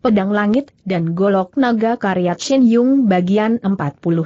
pedang langit, dan golok naga karya Shen Yong bagian 49.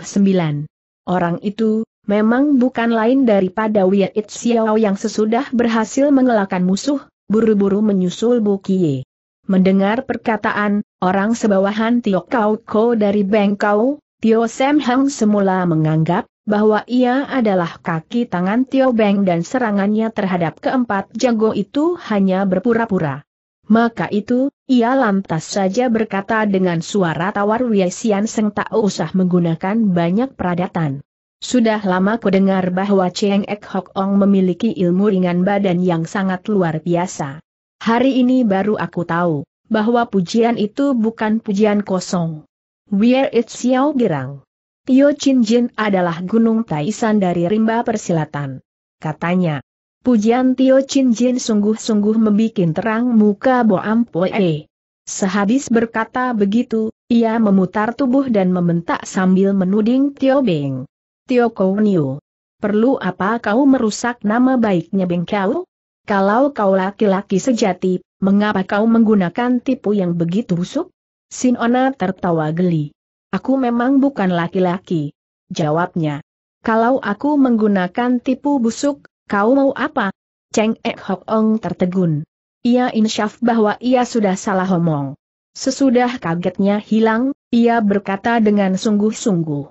Orang itu memang bukan lain daripada Wia It Xiao yang sesudah berhasil mengelakkan musuh, buru-buru menyusul Bukie. Mendengar perkataan orang sebawahan Tio Kau Ko dari Beng Kau, Tio Sam Heng semula menganggap bahwa ia adalah kaki tangan Tio Beng dan serangannya terhadap keempat jago itu hanya berpura-pura. Maka itu, ia lantas saja berkata dengan suara tawar, "Wia Sian Seng, tak usah menggunakan banyak peradatan. Sudah lama kudengar bahwa Cheng Ek Hok Ong memiliki ilmu ringan badan yang sangat luar biasa. Hari ini baru aku tahu bahwa pujian itu bukan pujian kosong." Wia It Siaw Gerang. "Tio Chin Jin adalah gunung Taisan dari rimba persilatan," katanya. Pujian Tio Chin Jin sungguh-sungguh membikin terang muka Bo Ampoe. Sehabis berkata begitu, ia memutar tubuh dan membentak sambil menuding Tio Beng. "Tio Kou Niu, perlu apa kau merusak nama baiknya Beng Kau? Kalau kau laki-laki sejati, mengapa kau menggunakan tipu yang begitu busuk?" Sinona tertawa geli. "Aku memang bukan laki-laki," jawabnya. "Kalau aku menggunakan tipu busuk, kau mau apa?" Cheng Ek Hok Ong tertegun. Ia insyaf bahwa ia sudah salah omong. Sesudah kagetnya hilang, ia berkata dengan sungguh-sungguh,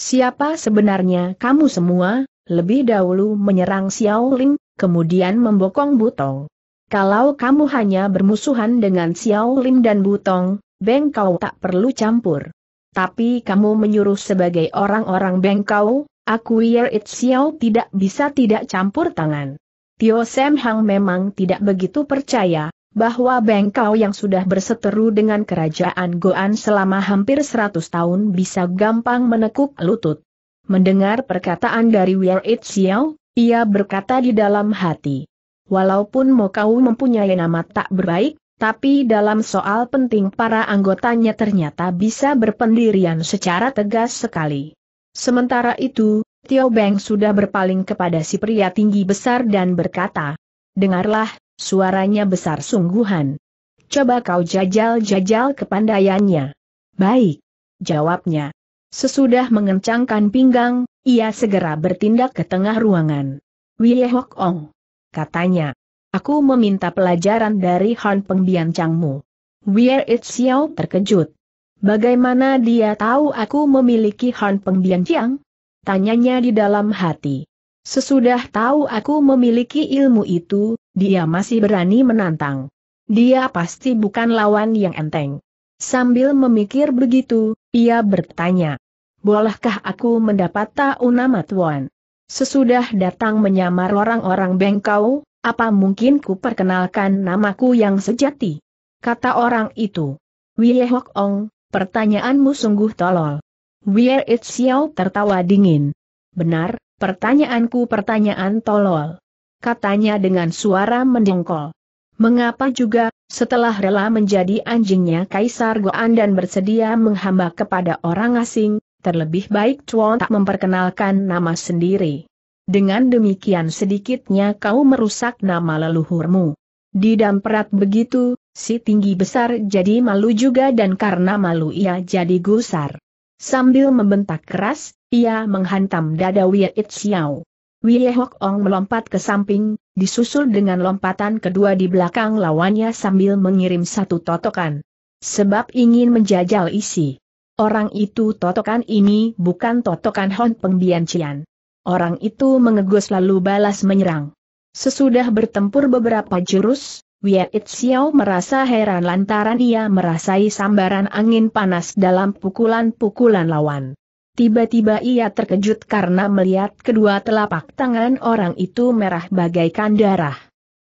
"Siapa sebenarnya kamu semua? Lebih dahulu menyerang Xiao Ling, kemudian membokong Butong. Kalau kamu hanya bermusuhan dengan Xiao Ling dan Butong, Beng Kau tak perlu campur. Tapi kamu menyuruh sebagai orang-orang Beng Kau, aku Wia It Xiao tidak bisa tidak campur tangan." Tio Sam Heng memang tidak begitu percaya bahwa Beng Kau yang sudah berseteru dengan kerajaan Goan selama hampir 100 tahun bisa gampang menekuk lutut. Mendengar perkataan dari Wia It Xiao, ia berkata di dalam hati, "Walaupun Mokau mempunyai nama tak berbaik, tapi dalam soal penting para anggotanya ternyata bisa berpendirian secara tegas sekali." Sementara itu, Tio Beng sudah berpaling kepada si pria tinggi besar dan berkata, "Dengarlah," suaranya besar sungguhan. "Coba kau jajal-jajal kepandaiannya." "Baik," jawabnya. Sesudah mengencangkan pinggang, ia segera bertindak ke tengah ruangan. "Wia Hok Ong," katanya, "aku meminta pelajaran dari Han pembiancangmu." Wia It Xiao terkejut. "Bagaimana dia tahu aku memiliki Han pembiancang?" tanyanya di dalam hati. Sesudah tahu aku memiliki ilmu itu, dia masih berani menantang. Dia pasti bukan lawan yang enteng. Sambil memikir begitu, ia bertanya, "Bolehkah aku mendapat tahu nama tuan? Sesudah datang menyamar orang-orang Beng Kau, apa mungkin ku perkenalkan namaku yang sejati?" Kata orang itu, "Wia Hok Ong, pertanyaanmu sungguh tolol." Wia It Xiao tertawa dingin. "Benar, pertanyaanku pertanyaan tolol," katanya dengan suara mendengkol. "Mengapa juga, setelah rela menjadi anjingnya Kaisar Goan dan bersedia menghamba kepada orang asing, terlebih baik tuan tak memperkenalkan nama sendiri? Dengan demikian sedikitnya kau merusak nama leluhurmu." Didamprat begitu, si tinggi besar jadi malu juga dan karena malu ia jadi gusar. Sambil membentak keras, ia menghantam dada Wia It Xiao. Wia Hok Ong melompat ke samping, disusul dengan lompatan kedua di belakang lawannya sambil mengirim satu totokan. Sebab ingin menjajal isi. Orang itu totokan ini bukan totokan Han pembiancian. Orang itu mengegus lalu balas menyerang. Sesudah bertempur beberapa jurus, Wia It Xiao merasa heran lantaran ia merasai sambaran angin panas dalam pukulan-pukulan lawan. Tiba-tiba ia terkejut karena melihat kedua telapak tangan orang itu merah bagaikan darah.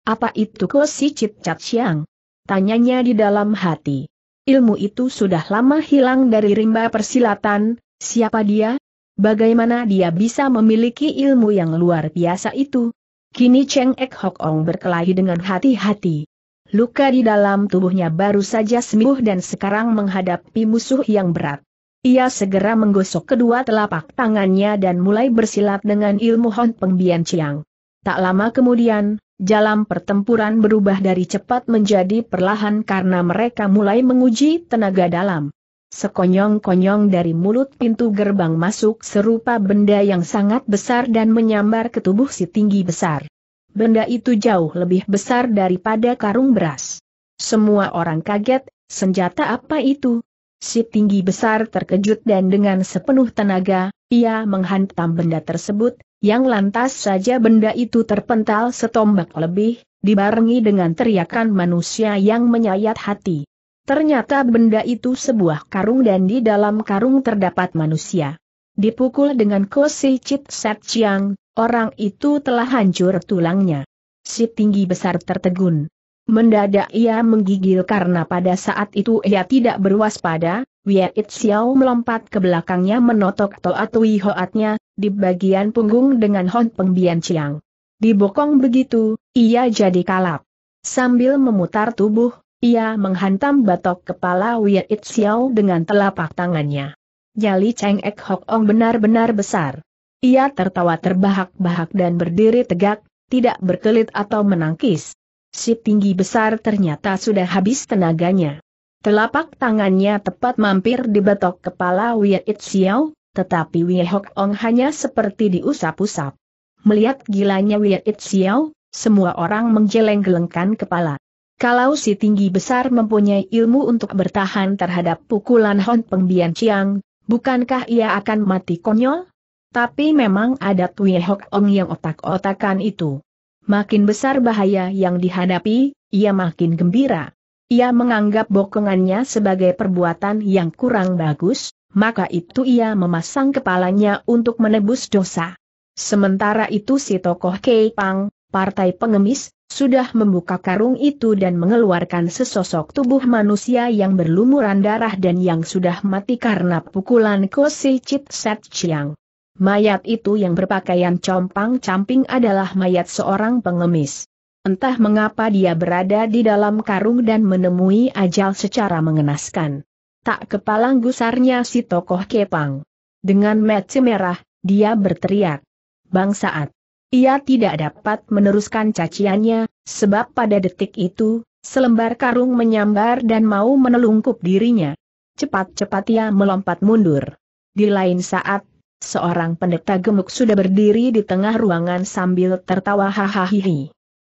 "Apa itu Ko Si Cit Cat Siang?" tanyanya di dalam hati. "Ilmu itu sudah lama hilang dari rimba persilatan, siapa dia? Bagaimana dia bisa memiliki ilmu yang luar biasa itu?" Kini Cheng Ek Hok Ong berkelahi dengan hati-hati. Luka di dalam tubuhnya baru saja sembuh dan sekarang menghadapi musuh yang berat. Ia segera menggosok kedua telapak tangannya dan mulai bersilat dengan ilmu Han pembiancang. Tak lama kemudian, jalan pertempuran berubah dari cepat menjadi perlahan karena mereka mulai menguji tenaga dalam. Sekonyong-konyong dari mulut pintu gerbang masuk serupa benda yang sangat besar dan menyambar ke tubuh si tinggi besar. Benda itu jauh lebih besar daripada karung beras. Semua orang kaget, senjata apa itu? Si tinggi besar terkejut dan dengan sepenuh tenaga, ia menghantam benda tersebut, yang lantas saja benda itu terpental setombak lebih, dibarengi dengan teriakan manusia yang menyayat hati. Ternyata benda itu sebuah karung dan di dalam karung terdapat manusia. Dipukul dengan kosi cit set ciang, orang itu telah hancur tulangnya. Si tinggi besar tertegun. Mendadak ia menggigil karena pada saat itu ia tidak berwaspada, Wia It Xiao melompat ke belakangnya menotok toa tui hoatnya, di bagian punggung dengan hon pengbian ciang. Dibokong begitu, ia jadi kalap. Sambil memutar tubuh, ia menghantam batok kepala Wia It Xiao dengan telapak tangannya. Jali Cheng Ek Hok Ong benar-benar besar. Ia tertawa terbahak-bahak dan berdiri tegak, tidak berkelit atau menangkis. Si tinggi besar ternyata sudah habis tenaganya. Telapak tangannya tepat mampir di batok kepala Wia It Xiao, tetapi Wia Hok Ong hanya seperti diusap-usap. Melihat gilanya Wia It Xiao, semua orang menggeleng-gelengkan kepala. Kalau si tinggi besar mempunyai ilmu untuk bertahan terhadap pukulan Hon Pengbian Chiang, bukankah ia akan mati konyol? Tapi memang ada Wia Hok Ong yang otak-otakan itu. Makin besar bahaya yang dihadapi, ia makin gembira. Ia menganggap bokongannya sebagai perbuatan yang kurang bagus, maka itu ia memasang kepalanya untuk menebus dosa. Sementara itu si tokoh Kei Pang, partai pengemis, sudah membuka karung itu dan mengeluarkan sesosok tubuh manusia yang berlumuran darah dan yang sudah mati karena pukulan kosi cit set ciang. Mayat itu yang berpakaian compang-camping adalah mayat seorang pengemis. Entah mengapa dia berada di dalam karung dan menemui ajal secara mengenaskan. Tak kepalang gusarnya si tokoh Kepang. Dengan mata merah, dia berteriak. Bangsaat! Ia tidak dapat meneruskan caciannya, sebab pada detik itu, selembar karung menyambar dan mau menelungkup dirinya. Cepat-cepat ia melompat mundur. Di lain saat, seorang pendeta gemuk sudah berdiri di tengah ruangan sambil tertawa hahaha.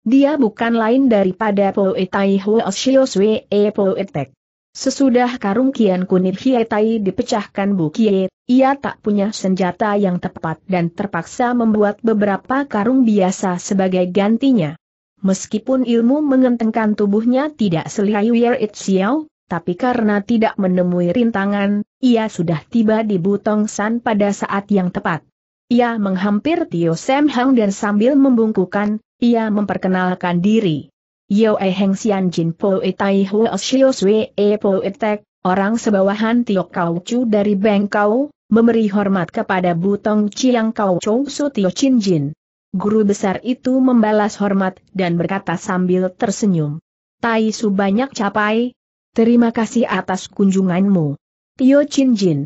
Dia bukan lain daripada Poetai Huoshiosue Poetek. Sesudah karung kian kunir hietai dipecahkan Bukie, ia tak punya senjata yang tepat dan terpaksa membuat beberapa karung biasa sebagai gantinya. Meskipun ilmu mengentengkan tubuhnya tidak selihai Wia It Xiao, tapi karena tidak menemui rintangan, ia sudah tiba di Butong San pada saat yang tepat. Ia menghampir Tio Sam Heng dan sambil membungkukan, ia memperkenalkan diri. Yoe Heng Sian Jin Poetai Huoshiosue Poetek, orang sebawahan Tio Kau Chu dari Beng Kau, memberi hormat kepada Butong Chiang Kau Chou Su Tio Chin Jin. Guru besar itu membalas hormat dan berkata sambil tersenyum. Tai Su banyak capai. Terima kasih atas kunjunganmu. Tio Chin Jin.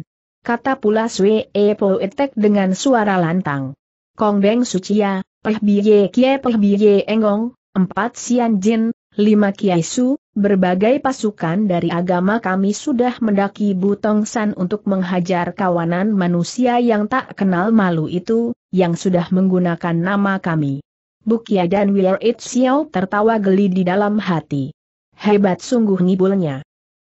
Kata pula Sue Poetek dengan suara lantang. Kong Beng Sucia, Peh Biye Kie Peh Biye Engong, 4 Sian Jin, 5 Kiai Su, berbagai pasukan dari agama kami sudah mendaki Butong San untuk menghajar kawanan manusia yang tak kenal malu itu, yang sudah menggunakan nama kami. Bukia dan Wia It Xiao tertawa geli di dalam hati. Hebat sungguh ngibulnya.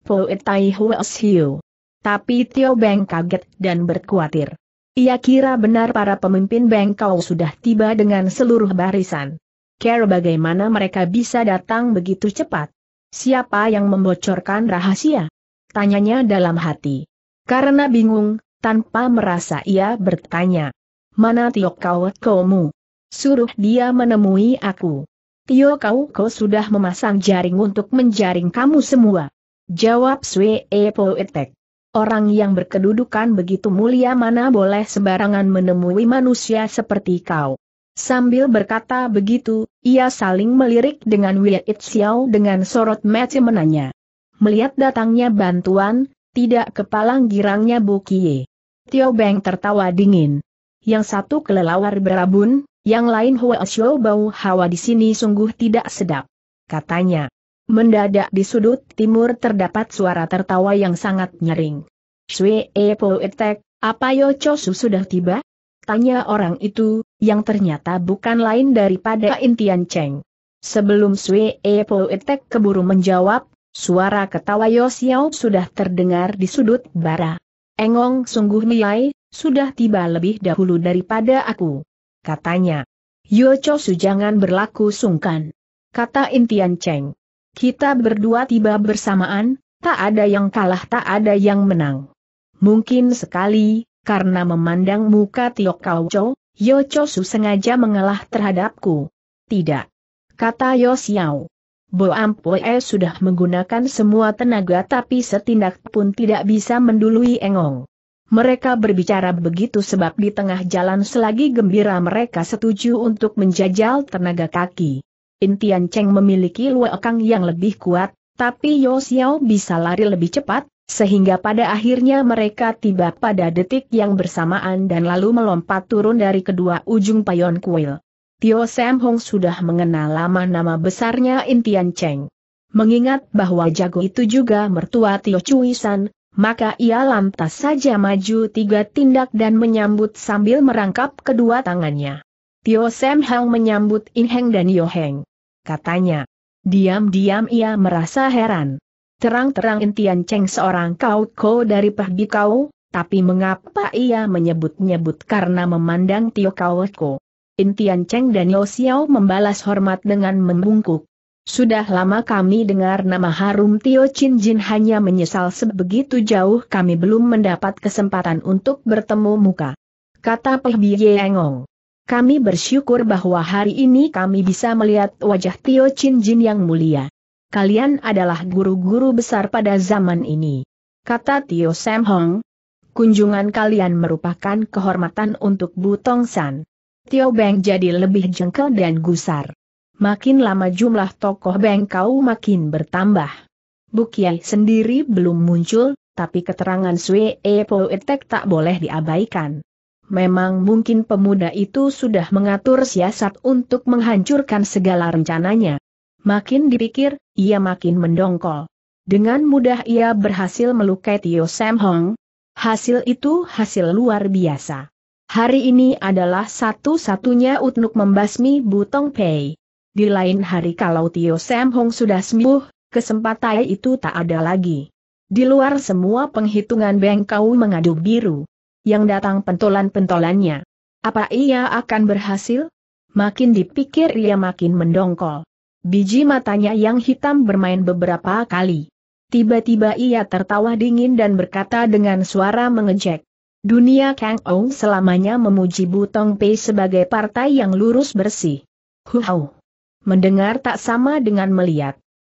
Poetai Huoshiosue. Tapi Tio Beng kaget dan berkhawatir. Ia kira benar para pemimpin Beng Kau sudah tiba dengan seluruh barisan. Kira bagaimana mereka bisa datang begitu cepat? Siapa yang membocorkan rahasia? Tanyanya dalam hati. Karena bingung, tanpa merasa ia bertanya. Mana Tio Kau Ko-mu? Suruh dia menemui aku. Tio Kau Ko sudah memasang jaring untuk menjaring kamu semua. Jawab Sue Poetek. Orang yang berkedudukan begitu mulia mana boleh sembarangan menemui manusia seperti kau. Sambil berkata begitu, ia saling melirik dengan Wia It Xiao dengan sorot mata menanya. Melihat datangnya bantuan, tidak kepalang girangnya Bukie. Tio Beng tertawa dingin. Yang satu kelelawar berabun, Yang lain Huoshiosue bau hawa di sini sungguh tidak sedap," katanya. Mendadak di sudut timur terdapat suara tertawa yang sangat nyaring. "Sue Poetek, apa Yochosu sudah tiba?" tanya orang itu, yang ternyata bukan lain daripada Intian Cheng. Sebelum Sue Poetek keburu menjawab, suara ketawa Yosiao sudah terdengar di sudut bara. "Engong sungguh niai, sudah tiba lebih dahulu daripada aku," katanya. "Yochosu jangan berlaku sungkan," kata Intian Cheng. "Kita berdua tiba bersamaan, tak ada yang kalah tak ada yang menang. Mungkin sekali, karena memandang muka Tio Kau Ko, Yochosu sengaja mengalah terhadapku." "Tidak," kata Yosiao. "Bo Ampoe sudah menggunakan semua tenaga tapi setindak pun tidak bisa mendului Engong." Mereka berbicara begitu sebab di tengah jalan selagi gembira mereka setuju untuk menjajal tenaga kaki. Intian Cheng memiliki luekang yang lebih kuat, tapi Yosiao bisa lari lebih cepat, sehingga pada akhirnya mereka tiba pada detik yang bersamaan dan lalu melompat turun dari kedua ujung payon kuil. Tio Sam Heng sudah mengenal lama nama besarnya Intian Cheng. Mengingat bahwa jago itu juga mertua Tio Chui San, maka ia lantas saja maju tiga tindak dan menyambut sambil merangkap kedua tangannya. "Tio Sam Heng menyambut In Heng dan Yo Heng," katanya. Diam-diam ia merasa heran. Terang-terang Intian Cheng seorang Kau Ko dari Pahbi Kau, tapi mengapa ia menyebut-nyebut karena memandang Tio Kau Ko? Intian Cheng dan Yosiao membalas hormat dengan membungkuk. "Sudah lama kami dengar nama harum Tio Chin Jin, hanya menyesal sebegitu jauh kami belum mendapat kesempatan untuk bertemu muka," kata Pahbi Yeongong. "Kami bersyukur bahwa hari ini kami bisa melihat wajah Tio Chin Jin yang mulia. Kalian adalah guru-guru besar pada zaman ini," kata Tio Sam Heng. "Kunjungan kalian merupakan kehormatan untuk Butong San." Tio Beng jadi lebih jengkel dan gusar. Makin lama jumlah tokoh Beng Kau makin bertambah. Bukie sendiri belum muncul, tapi keterangan Sue Poetek tak boleh diabaikan. Memang mungkin pemuda itu sudah mengatur siasat untuk menghancurkan segala rencananya. Makin dipikir, ia makin mendongkol. Dengan mudah ia berhasil melukai Tio Sam Heng. Hasil itu hasil luar biasa. Hari ini adalah satu-satunya untuk membasmi Butong Pei. Di lain hari kalau Tio Sam Heng sudah sembuh, kesempatan itu tak ada lagi. Di luar semua penghitungan Beng Kau mengadu biru. Yang datang pentolan-pentolannya. Apa ia akan berhasil? Makin dipikir ia makin mendongkol. Biji matanya yang hitam bermain beberapa kali. Tiba-tiba ia tertawa dingin dan berkata dengan suara mengejek. "Dunia Kang Ong selamanya memuji Butong Pei sebagai partai yang lurus bersih. Huau. Mendengar tak sama dengan melihat."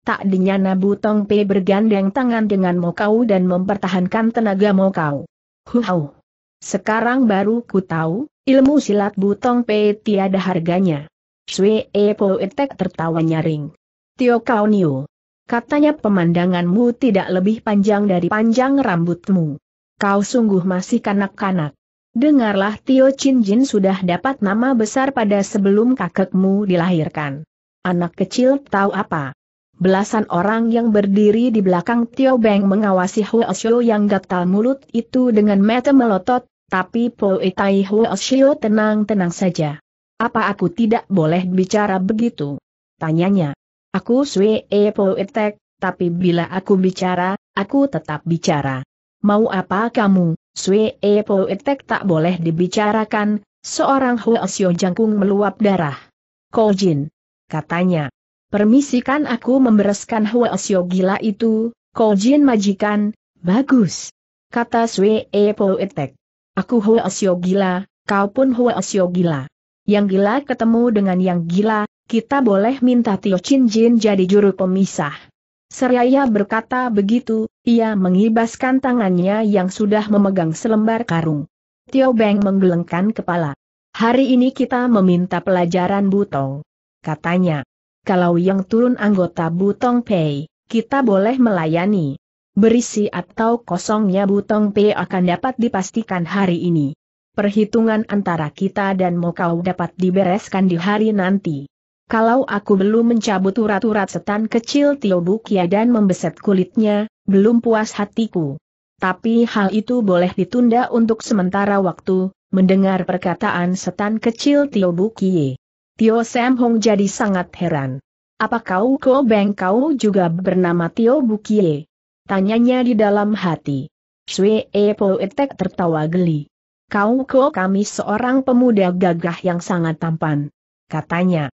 Tak dinyana Butong Pei bergandeng tangan dengan Mokau dan mempertahankan tenaga Mokau. "Huau. Sekarang baru ku tahu, ilmu silat Butong Pei tiada harganya." Sue Poetek tertawa nyaring. "Tio Kou Niu," katanya, "pemandanganmu tidak lebih panjang dari panjang rambutmu. Kau sungguh masih kanak-kanak. Dengarlah, Tio Chin Jin sudah dapat nama besar pada sebelum kakekmu dilahirkan. Anak kecil tahu apa?" Belasan orang yang berdiri di belakang Tio Beng mengawasi Huoshiosue yang gatal mulut itu dengan mata melotot. Tapi Poetai Huoshiosue tenang-tenang saja. "Apa aku tidak boleh bicara begitu?" tanyanya. "Aku Sue Poetek, tapi bila aku bicara, aku tetap bicara." "Mau apa kamu, Sue Poetek tak boleh dibicarakan, seorang Huoshiosue jangkung meluap darah." "Ko Jin," katanya. "Permisikan aku membereskan Huoshiosue gila itu, Ko Jin majikan." "Bagus," kata Sue Poetek. "Aku Huoshiosue gila, kau pun Huoshiosue gila. Yang gila ketemu dengan yang gila, kita boleh minta Tio Chin Jin jadi juru pemisah." Seraya berkata begitu, ia mengibaskan tangannya yang sudah memegang selembar karung. Tio Beng menggelengkan kepala. "Hari ini kita meminta pelajaran Butong," katanya. "Kalau yang turun anggota Butong Pei, kita boleh melayani. Berisi atau kosongnya Butong Pei akan dapat dipastikan hari ini." perhitungan antara kita dan Mokau dapat dibereskan di hari nanti. Kalau aku belum mencabut urat-urat setan kecil Tio Bukie dan membeset kulitnya, belum puas hatiku. Tapi hal itu boleh ditunda untuk sementara waktu. Mendengar perkataan setan kecil Tio Bukie, Tio Sam Heng jadi sangat heran. Apa kau Beng Kau juga bernama Tio Bukie? Tanyanya di dalam hati. Wia It Siaw tertawa geli. Kau kami seorang pemuda gagah yang sangat tampan, katanya.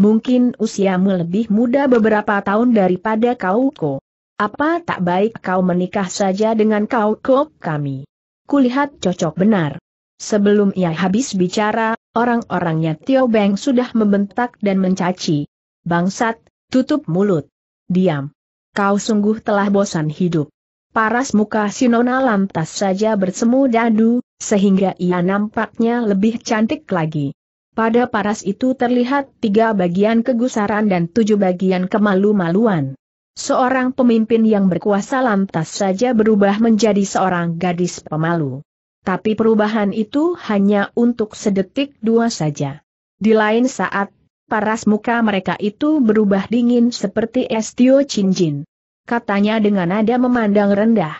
Mungkin usiamu lebih muda beberapa tahun daripada kau. Apa tak baik kau menikah saja dengan kau kami? Kulihat cocok benar. Sebelum ia habis bicara, orang-orangnya Tio Beng sudah membentak dan mencaci. Bangsat, tutup mulut. Diam. Kau sungguh telah bosan hidup. Paras muka Sinona lantas saja bersemu dadu, sehingga ia nampaknya lebih cantik lagi. Pada paras itu terlihat 3 bagian kegusaran dan 7 bagian kemalu-maluan. Seorang pemimpin yang berkuasa lantas saja berubah menjadi seorang gadis pemalu. Tapi perubahan itu hanya untuk sedetik 2 saja. Di lain saat, paras muka mereka itu berubah dingin seperti es Tio Chin Jin. Katanya dengan nada memandang rendah.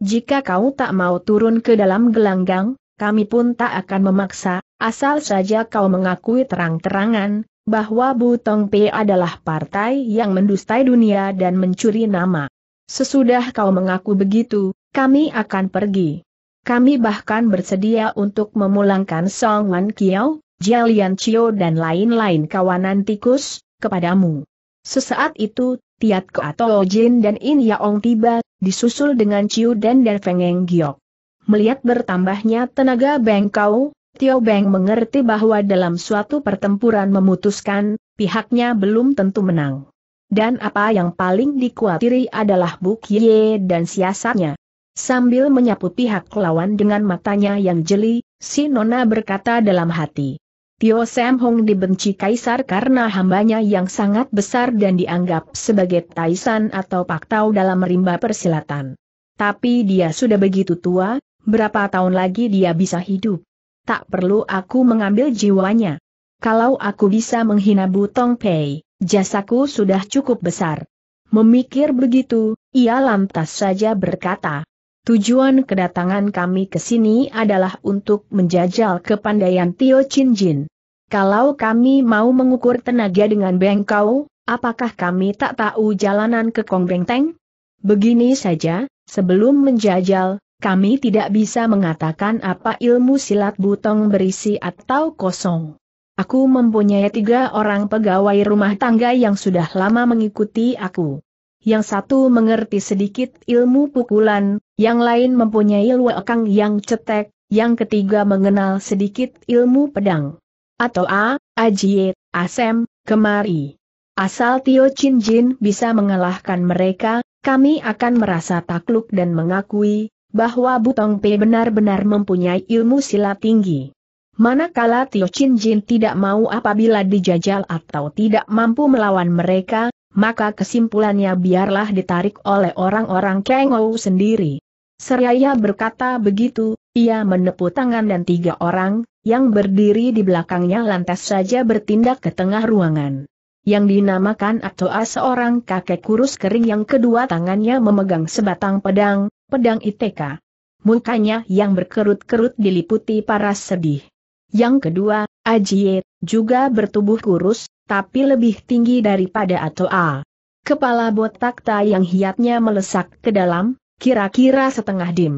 Jika kau tak mau turun ke dalam gelanggang, kami pun tak akan memaksa, asal saja kau mengakui terang-terangan, bahwa Butong P adalah partai yang mendustai dunia dan mencuri nama. Sesudah kau mengaku begitu, kami akan pergi. Kami bahkan bersedia untuk memulangkan Song Wan Kiao, Jialian Chio dan lain-lain kawanan tikus, kepadamu. Sesaat itu, Tiat Ko Tio Jin dan In Yaong tiba, disusul dengan Chiu Tian dan Feng Eng Giok. Melihat bertambahnya tenaga Beng Kau, Tio Beng mengerti bahwa dalam suatu pertempuran memutuskan, pihaknya belum tentu menang. Dan apa yang paling dikhawatiri adalah Bukie dan siasatnya. Sambil menyapu pihak lawan dengan matanya yang jeli, Sinona berkata dalam hati. Tio Sam Heng dibenci kaisar karena hambanya yang sangat besar dan dianggap sebagai taisan atau paktau dalam rimba persilatan. Tapi dia sudah begitu tua, berapa tahun lagi dia bisa hidup? Tak perlu aku mengambil jiwanya. Kalau aku bisa menghina Butong Pei, jasaku sudah cukup besar. Memikir begitu, ia lantas saja berkata. Tujuan kedatangan kami ke sini adalah untuk menjajal kepandaian Tio Chin Jin. Kalau kami mau mengukur tenaga dengan Beng Kau, apakah kami tak tahu jalanan ke Kong Beng Teng? Begini saja, sebelum menjajal, kami tidak bisa mengatakan apa ilmu silat Butong berisi atau kosong. Aku mempunyai 3 orang pegawai rumah tangga yang sudah lama mengikuti aku. Yang satu mengerti sedikit ilmu pukulan, yang lain mempunyai luekang yang cetek, yang ketiga mengenal sedikit ilmu pedang. Atoa, Ajiet, Asem, kemari. Asal Tio Chin Jin bisa mengalahkan mereka, kami akan merasa takluk dan mengakui bahwa Butong P benar-benar mempunyai ilmu silat tinggi. Manakala Tio Chin Jin tidak mau apabila dijajal atau tidak mampu melawan mereka, maka kesimpulannya biarlah ditarik oleh orang-orang Kengou sendiri. Seraya berkata begitu, ia menepuk tangan dan 3 orang, yang berdiri di belakangnya lantas saja bertindak ke tengah ruangan. Yang dinamakan Atoa seorang kakek kurus kering yang kedua tangannya memegang sebatang pedang, pedang ITK. Mukanya yang berkerut-kerut diliputi paras sedih. Yang kedua, Ajiet, juga bertubuh kurus, tapi lebih tinggi daripada Atoa. Kepala botak yang hiatnya melesak ke dalam, kira-kira setengah dim.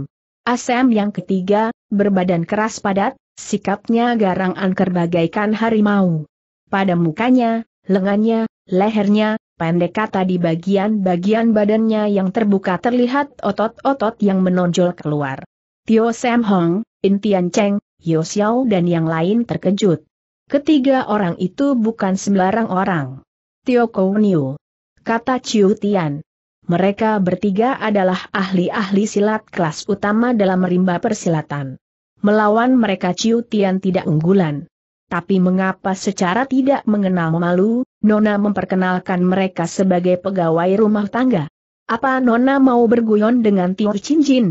Asem yang ketiga, berbadan keras padat, sikapnya garang angker bagaikan harimau. Pada mukanya, lengannya, lehernya, pendek kata di bagian-bagian badannya yang terbuka terlihat otot-otot yang menonjol keluar. Tio Sam Heng, Intian Cheng, Yosiao dan yang lain terkejut. Ketiga orang itu bukan sembarang orang. Tio Kou Niu, kata Chiu Tian. Mereka bertiga adalah ahli-ahli silat kelas utama dalam rimba persilatan. Melawan mereka Chiu Tian tidak unggulan. Tapi mengapa secara tidak mengenal malu, Nona memperkenalkan mereka sebagai pegawai rumah tangga? Apa Nona mau berguyon dengan Tio Chin Jin?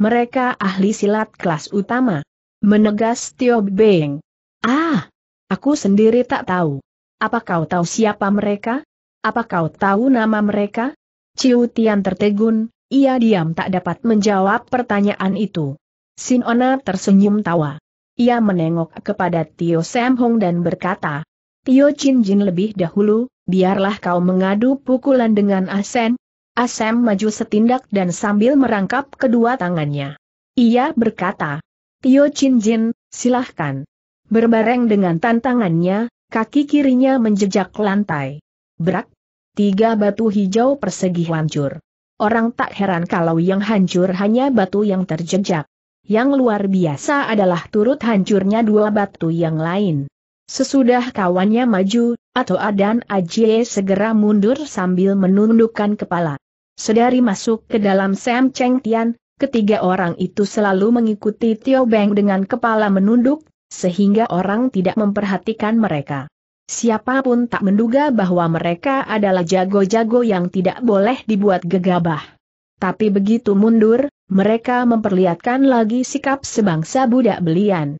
Mereka ahli silat kelas utama. menegas Tio Beng. Ah, aku sendiri tak tahu. Apa kau tahu siapa mereka? Apa kau tahu nama mereka? Chiu Tian tertegun, ia diam tak dapat menjawab pertanyaan itu. Sinona tersenyum tawa. Ia menengok kepada Tio Sam Heng dan berkata, Tio Chin Jin lebih dahulu, biarlah kau mengadu pukulan dengan Ah Sen. Ah Sen maju setindak dan sambil merangkap kedua tangannya. Ia berkata, Tio Chin Jin, silahkan. Berbareng dengan tantangannya, kaki kirinya menjejak lantai. Brak! Tiga batu hijau persegi hancur. Orang tak heran kalau yang hancur hanya batu yang terjejak. Yang luar biasa adalah turut hancurnya dua batu yang lain. Sesudah kawannya maju, Atoa dan Ajiet segera mundur sambil menundukkan kepala. Sedari masuk ke dalam Sam Cheng Tian, ketiga orang itu selalu mengikuti Tio Beng dengan kepala menunduk, sehingga orang tidak memperhatikan mereka. Siapapun tak menduga bahwa mereka adalah jago-jago yang tidak boleh dibuat gegabah. Tapi begitu mundur, mereka memperlihatkan lagi sikap sebangsa budak belian.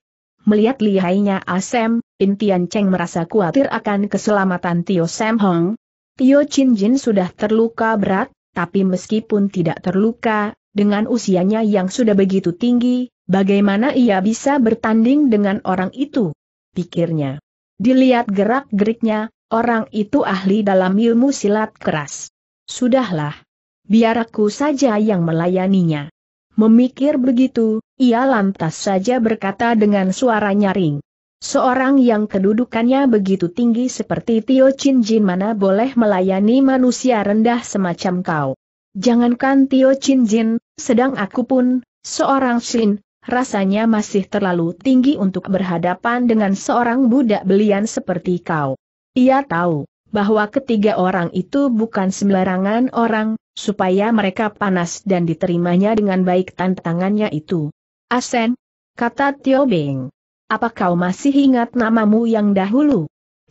Melihat lihainya Asem, Intian Cheng merasa khawatir akan keselamatan Tio Sam Heng. Tio Chin Jin sudah terluka berat, tapi meskipun tidak terluka, dengan usianya yang sudah begitu tinggi, bagaimana ia bisa bertanding dengan orang itu? Pikirnya. Dilihat gerak-geriknya, orang itu ahli dalam ilmu silat keras. Sudahlah. Biar aku saja yang melayaninya. Memikir begitu, ia lantas saja berkata dengan suara nyaring. Seorang yang kedudukannya begitu tinggi seperti Tio Chin Jin mana boleh melayani manusia rendah semacam kau. Jangankan Tio Chin Jin, sedang aku pun, seorang Shin, rasanya masih terlalu tinggi untuk berhadapan dengan seorang budak belian seperti kau. Ia tahu bahwa ketiga orang itu bukan sembarangan orang, supaya mereka panas dan diterimanya dengan baik tantangannya itu. Ah Sen, kata Tio Beng, apa kau masih ingat namamu yang dahulu?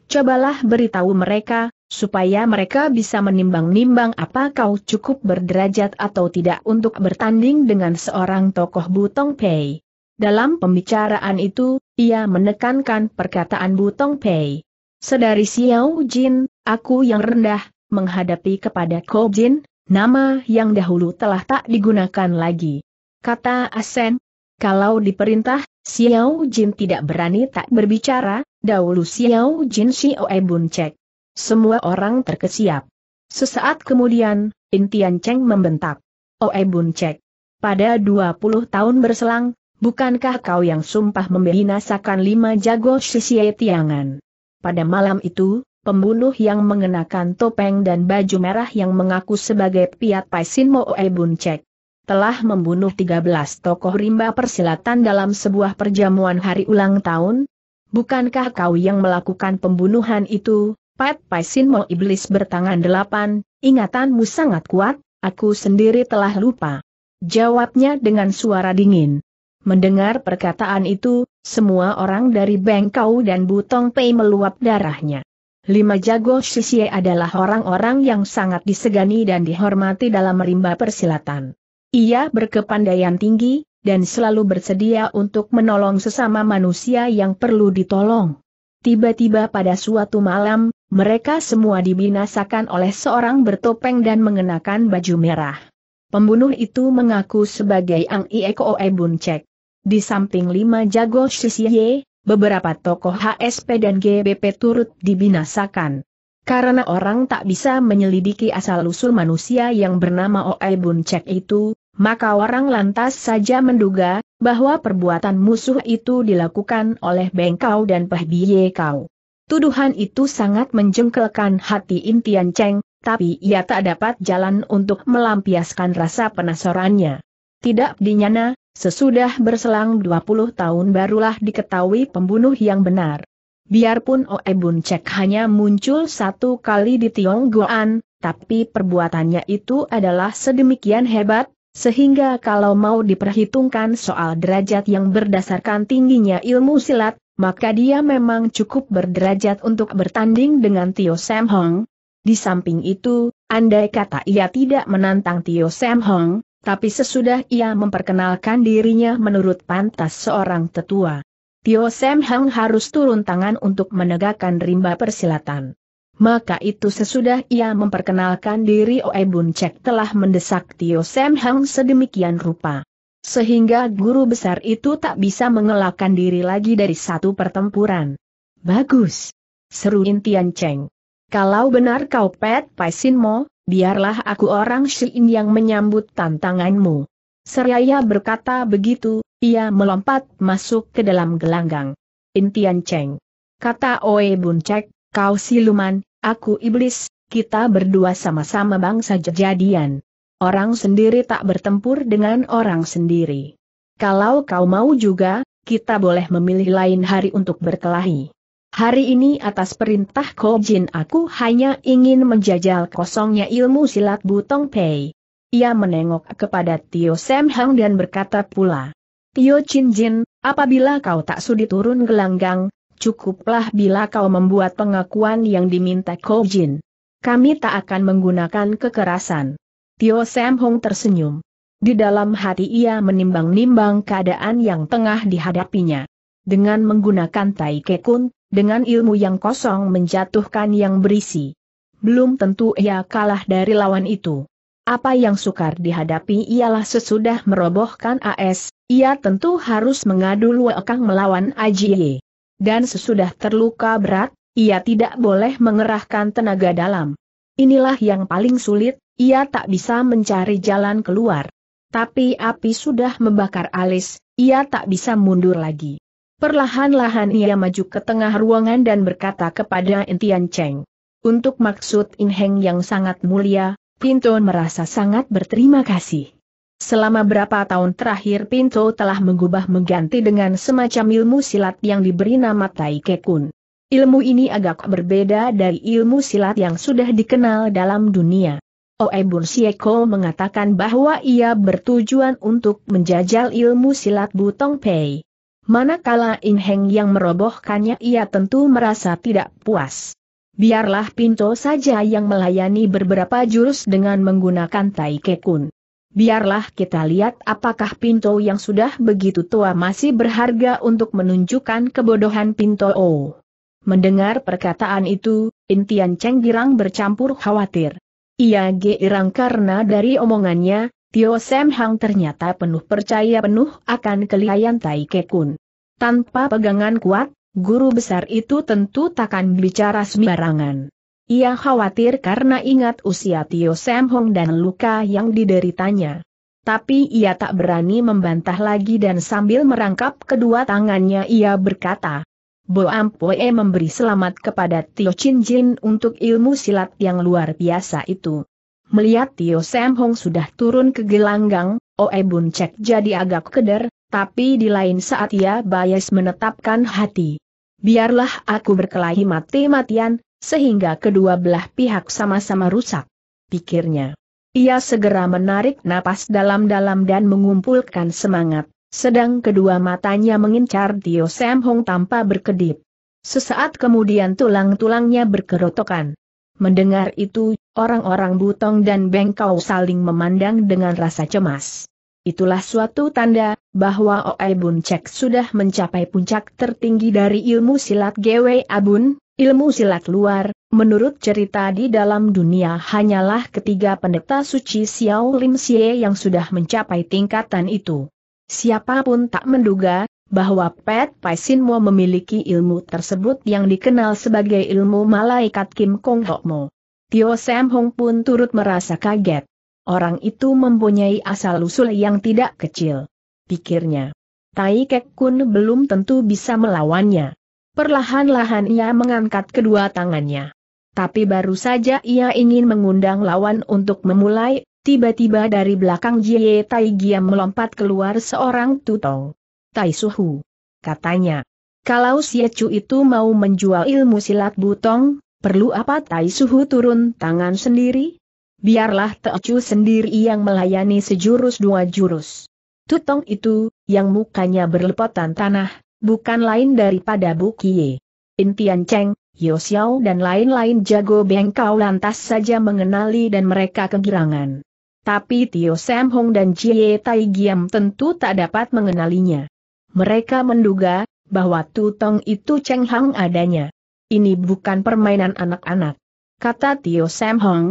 Cobalah beritahu mereka, supaya mereka bisa menimbang-nimbang apa kau cukup berderajat atau tidak untuk bertanding dengan seorang tokoh Butong Pei. Dalam pembicaraan itu, ia menekankan perkataan Butong Pei. Sedari Xiao Jin, aku yang rendah, menghadapi kepada Kou Jin, nama yang dahulu telah tak digunakan lagi. Kata Ah Sen, kalau diperintah, Xiao Jin tidak berani tak berbicara, dahulu Xiao Jin Sioe Buncek. Semua orang terkesiap. Sesaat kemudian, Intian Cheng membentak. Oe Buncek, pada 20 tahun berselang, bukankah kau yang sumpah membinasakan 5 jago Sisie Tiangan? Pada malam itu, pembunuh yang mengenakan topeng dan baju merah yang mengaku sebagai Piat Paisin Mo Oe Buncek telah membunuh 13 tokoh rimba persilatan dalam sebuah perjamuan hari ulang tahun. Bukankah kau yang melakukan pembunuhan itu, Piat Paisin Mo Iblis bertangan 8, ingatanmu sangat kuat, aku sendiri telah lupa. Jawabnya dengan suara dingin. Mendengar perkataan itu, semua orang dari Beng Kau dan Butong Pei meluap darahnya. 5 jago Sisie adalah orang-orang yang sangat disegani dan dihormati dalam rimba persilatan. Ia berkepandaian tinggi, dan selalu bersedia untuk menolong sesama manusia yang perlu ditolong. Tiba-tiba pada suatu malam, mereka semua dibinasakan oleh seorang bertopeng dan mengenakan baju merah. Pembunuh itu mengaku sebagai Ang Ieko Oe Buncek. Di samping 5 jago Sisie, beberapa tokoh HSP dan GBP turut dibinasakan. Karena orang tak bisa menyelidiki asal-usul manusia yang bernama Oe Buncek itu, maka orang lantas saja menduga bahwa perbuatan musuh itu dilakukan oleh Beng Kau dan Peh Biye Kau. Tuduhan itu sangat menjengkelkan hati Intian Cheng, tapi ia tak dapat jalan untuk melampiaskan rasa penasarannya. Tidak dinyana, sesudah berselang 20 tahun barulah diketahui pembunuh yang benar. Biarpun Oe Buncek hanya muncul 1 kali di Tionggoan, tapi perbuatannya itu adalah sedemikian hebat, sehingga kalau mau diperhitungkan soal derajat yang berdasarkan tingginya ilmu silat, maka dia memang cukup berderajat untuk bertanding dengan Tio Sam Heng. Di samping itu, andai kata ia tidak menantang Tio Sam Heng, Tapi sesudah ia memperkenalkan dirinya menurut pantas seorang tetua, Tio Sam Heng harus turun tangan untuk menegakkan rimba persilatan. Maka itu sesudah ia memperkenalkan diri, Oe Bun Cek telah mendesak Tio Sam Heng sedemikian rupa sehingga guru besar itu tak bisa mengelakkan diri lagi dari satu pertempuran. "Bagus," seru Intian Cheng. "Kalau benar kau Pet Paisinmo, biarlah aku orang Shin yang menyambut tantanganmu." Seraya berkata begitu, ia melompat masuk ke dalam gelanggang. "Intian Cheng," kata Oe Bun Cek, "kau siluman, aku iblis, kita berdua sama-sama bangsa jejadian. Orang sendiri tak bertempur dengan orang sendiri. Kalau kau mau juga, kita boleh memilih lain hari untuk berkelahi. Hari ini atas perintah Kojin aku hanya ingin menjajal kosongnya ilmu silat Butong Pei." Ia menengok kepada Tio Sam Heng dan berkata pula, "Tio Chin Jin, apabila kau tak sudi turun gelanggang, cukuplah bila kau membuat pengakuan yang diminta Kojin. Kami tak akan menggunakan kekerasan." Tio Sam Heng tersenyum. Di dalam hati ia menimbang-nimbang keadaan yang tengah dihadapinya. Dengan menggunakan Tai Kekun, dengan ilmu yang kosong menjatuhkan yang berisi, belum tentu ia kalah dari lawan itu. Apa yang sukar dihadapi ialah sesudah merobohkan AS, ia tentu harus mengadu luakang melawan Ajiet. Dan sesudah terluka berat, ia tidak boleh mengerahkan tenaga dalam. Inilah yang paling sulit. Ia tak bisa mencari jalan keluar. Tapi api sudah membakar alis, ia tak bisa mundur lagi. Perlahan-lahan ia maju ke tengah ruangan dan berkata kepada Intian Cheng, "Untuk maksud Inheng yang sangat mulia, Pinto merasa sangat berterima kasih. Selama berapa tahun terakhir Pinto telah mengubah mengganti dengan semacam ilmu silat yang diberi nama Tai Kekun. Ilmu ini agak berbeda dari ilmu silat yang sudah dikenal dalam dunia." Oe Bun Sieko mengatakan bahwa ia bertujuan untuk menjajal ilmu silat Butong Pei. Manakala Inheng yang merobohkannya ia tentu merasa tidak puas. Biarlah Pinto saja yang melayani beberapa jurus dengan menggunakan Tai Kekun. Biarlah kita lihat apakah Pinto yang sudah begitu tua masih berharga untuk menunjukkan kebodohan Pinto. Mendengar perkataan itu, Intian Cheng girang bercampur khawatir. Ia girang karena dari omongannya, Tio Sam Heng ternyata penuh percaya penuh akan kelihayan Tai Kekun. Tanpa pegangan kuat, guru besar itu tentu takkan bicara sembarangan. Ia khawatir karena ingat usia Tio Sam Heng dan luka yang dideritanya. Tapi ia tak berani membantah lagi dan sambil merangkap kedua tangannya ia berkata, "Bo Ampoe memberi selamat kepada Tio Chin Jin untuk ilmu silat yang luar biasa itu." Melihat Tio Sam Heng sudah turun ke gelanggang, Oe Bun Cek jadi agak keder, tapi di lain saat ia bias menetapkan hati. Biarlah aku berkelahi mati-matian, sehingga kedua belah pihak sama-sama rusak, pikirnya. Ia segera menarik napas dalam-dalam dan mengumpulkan semangat. Sedang kedua matanya mengincar Tio Sam Heng tanpa berkedip. Sesaat kemudian tulang-tulangnya berkerotokan. Mendengar itu, orang-orang Butong dan Beng Kau saling memandang dengan rasa cemas. Itulah suatu tanda bahwa Oe Bun Cek sudah mencapai puncak tertinggi dari ilmu silat Gwe Abun. Ilmu silat luar, menurut cerita di dalam dunia hanyalah ketiga pendeta suci Xiao Lim Sie yang sudah mencapai tingkatan itu. Siapapun tak menduga bahwa Pet Paisinmo memiliki ilmu tersebut yang dikenal sebagai ilmu malaikat Kim Kong Hokmo. Tio Sam Heng pun turut merasa kaget. Orang itu mempunyai asal-usul yang tidak kecil, pikirnya. Tai Kekun belum tentu bisa melawannya. Perlahan-lahan ia mengangkat kedua tangannya. Tapi baru saja ia ingin mengundang lawan untuk memulai, tiba-tiba dari belakang Jie Tai Giam melompat keluar seorang tutong. "Tai Suhu," katanya. "Kalau Xie Chu itu mau menjual ilmu silat Butong, perlu apa Tai Suhu turun tangan sendiri? Biarlah Tai Chu sendiri yang melayani sejurus dua jurus." Tutong itu, yang mukanya berlepotan tanah, bukan lain daripada Bukie. Intian Cheng, Yosiao dan lain-lain jago Beng Kau lantas saja mengenali dan mereka kegirangan. tapi Tio Sam Heng dan Cie Tai Giam tentu tak dapat mengenalinya. Mereka menduga bahwa Tutong itu Cheng Heng adanya. Ini bukan permainan anak-anak, kata Tio Sam Heng.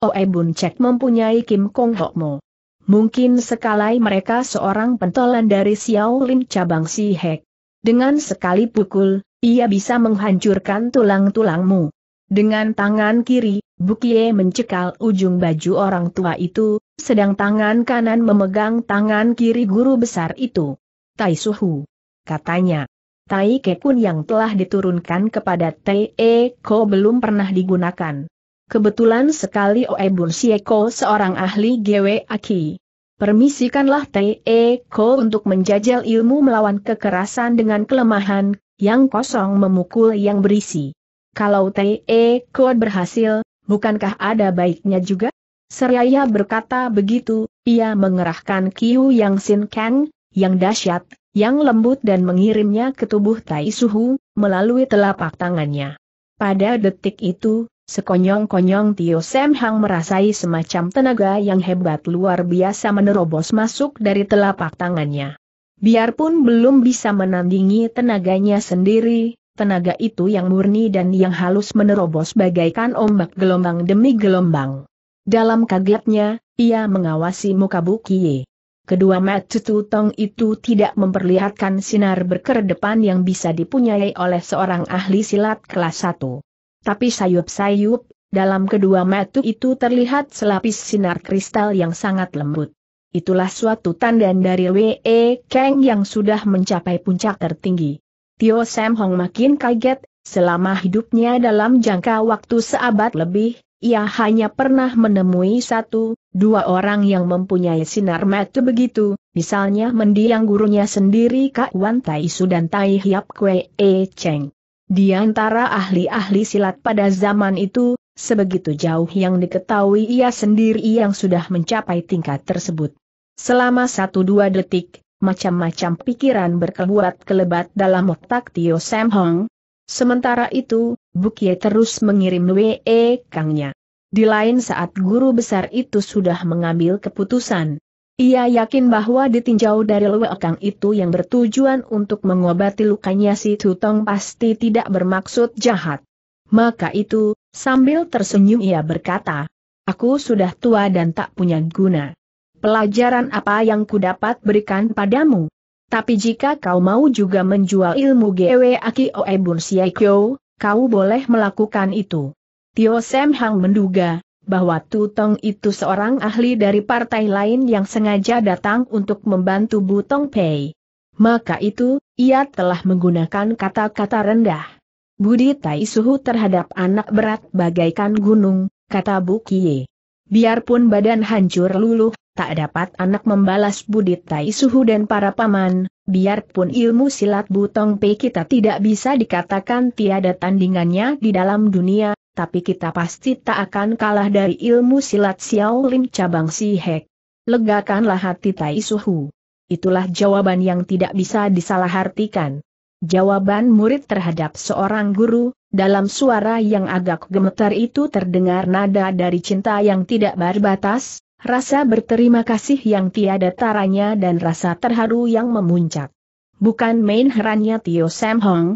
Oe Bun Cek mempunyai Kim Kong Hok Mo. Mungkin sekalai mereka seorang pentolan dari Xiao Ling cabang Si Hek. Dengan sekali pukul, ia bisa menghancurkan tulang-tulangmu. Dengan tangan kiri, Bukie mencekal ujung baju orang tua itu, sedang tangan kanan memegang tangan kiri guru besar itu. Tai Suhu, katanya. Tai Kekun yang telah diturunkan kepada Te Ko belum pernah digunakan. Kebetulan sekali Oe Bun Sieko seorang ahli Gwe Aki. Permisikanlah Teko untuk menjajal ilmu melawan kekerasan dengan kelemahan, yang kosong memukul yang berisi. Kalau Teko berhasil, bukankah ada baiknya juga? Seraya berkata begitu, ia mengerahkan Kiu Yang Sin Kang, yang dahsyat, yang lembut dan mengirimnya ke tubuh Tai Suhu, melalui telapak tangannya. Pada detik itu, sekonyong-konyong Tio Sam Heng merasai semacam tenaga yang hebat luar biasa menerobos masuk dari telapak tangannya. Biarpun belum bisa menandingi tenaganya sendiri, tenaga itu yang murni dan yang halus menerobos bagaikan ombak gelombang demi gelombang. Dalam kagetnya, ia mengawasi muka Bukie. Kedua mata Tutong itu tidak memperlihatkan sinar berkerdepan yang bisa dipunyai oleh seorang ahli silat kelas 1. Tapi sayup-sayup, dalam kedua mata itu terlihat selapis sinar kristal yang sangat lembut. Itulah suatu tanda dari Wei Kang yang sudah mencapai puncak tertinggi. Tio Sam Heng makin kaget, selama hidupnya dalam jangka waktu seabad lebih, ia hanya pernah menemui 1, 2 orang yang mempunyai sinar mata begitu, misalnya mendiang gurunya sendiri Kak Wan Tai Su dan Tai Hiap Kwee Cheng. Di antara ahli-ahli silat pada zaman itu, sebegitu jauh yang diketahui ia sendiri yang sudah mencapai tingkat tersebut. Selama 1-2 detik, macam-macam pikiran berkeluat kelebat dalam otak Tio Sam Heng. Sementara itu, Bukie terus mengirim Wei Kangnya. Di lain saat guru besar itu sudah mengambil keputusan. Ia yakin bahwa ditinjau dari lewekang itu yang bertujuan untuk mengobati lukanya si Tutong pasti tidak bermaksud jahat. Maka itu, sambil tersenyum ia berkata, "Aku sudah tua dan tak punya guna. Pelajaran apa yang kudapat berikan padamu? Tapi jika kau mau juga menjual ilmu Gwe Aki Oe Bun Siekyo, kau boleh melakukan itu." Tio Sam Heng menduga bahwa Tutong itu seorang ahli dari partai lain yang sengaja datang untuk membantu Butong Pei. Maka itu, ia telah menggunakan kata-kata rendah. Budi Tai Suhu terhadap anak berat bagaikan gunung, kata Bukie. Biarpun badan hancur luluh, tak dapat anak membalas budi Tai Suhu dan para paman, biarpun ilmu silat Butong Pei kita tidak bisa dikatakan tiada tandingannya di dalam dunia, tapi kita pasti tak akan kalah dari ilmu silat Xiao Ling cabang Si Hek. Legakanlah hati Tai Suhu. Itulah jawaban yang tidak bisa disalahartikan. Jawaban murid terhadap seorang guru, dalam suara yang agak gemetar itu terdengar nada dari cinta yang tidak berbatas, rasa berterima kasih yang tiada taranya dan rasa terharu yang memuncak. Bukan main herannya Tio Sam Heng.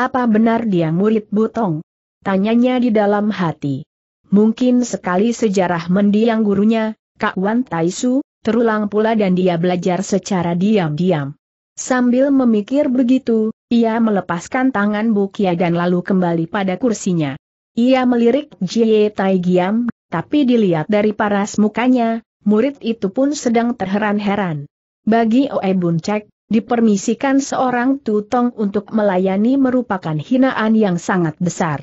Apa benar dia murid Butong? Tanyanya di dalam hati. Mungkin sekali sejarah mendiang gurunya, Kak Wan Tai Su, terulang pula dan dia belajar secara diam-diam. Sambil memikir begitu, ia melepaskan tangan Bukie dan lalu kembali pada kursinya. Ia melirik Jie Tai Giam, tapi dilihat dari paras mukanya, murid itu pun sedang terheran-heran. Bagi Oe Bun Cek, dipermisikan seorang Tutong untuk melayani merupakan hinaan yang sangat besar.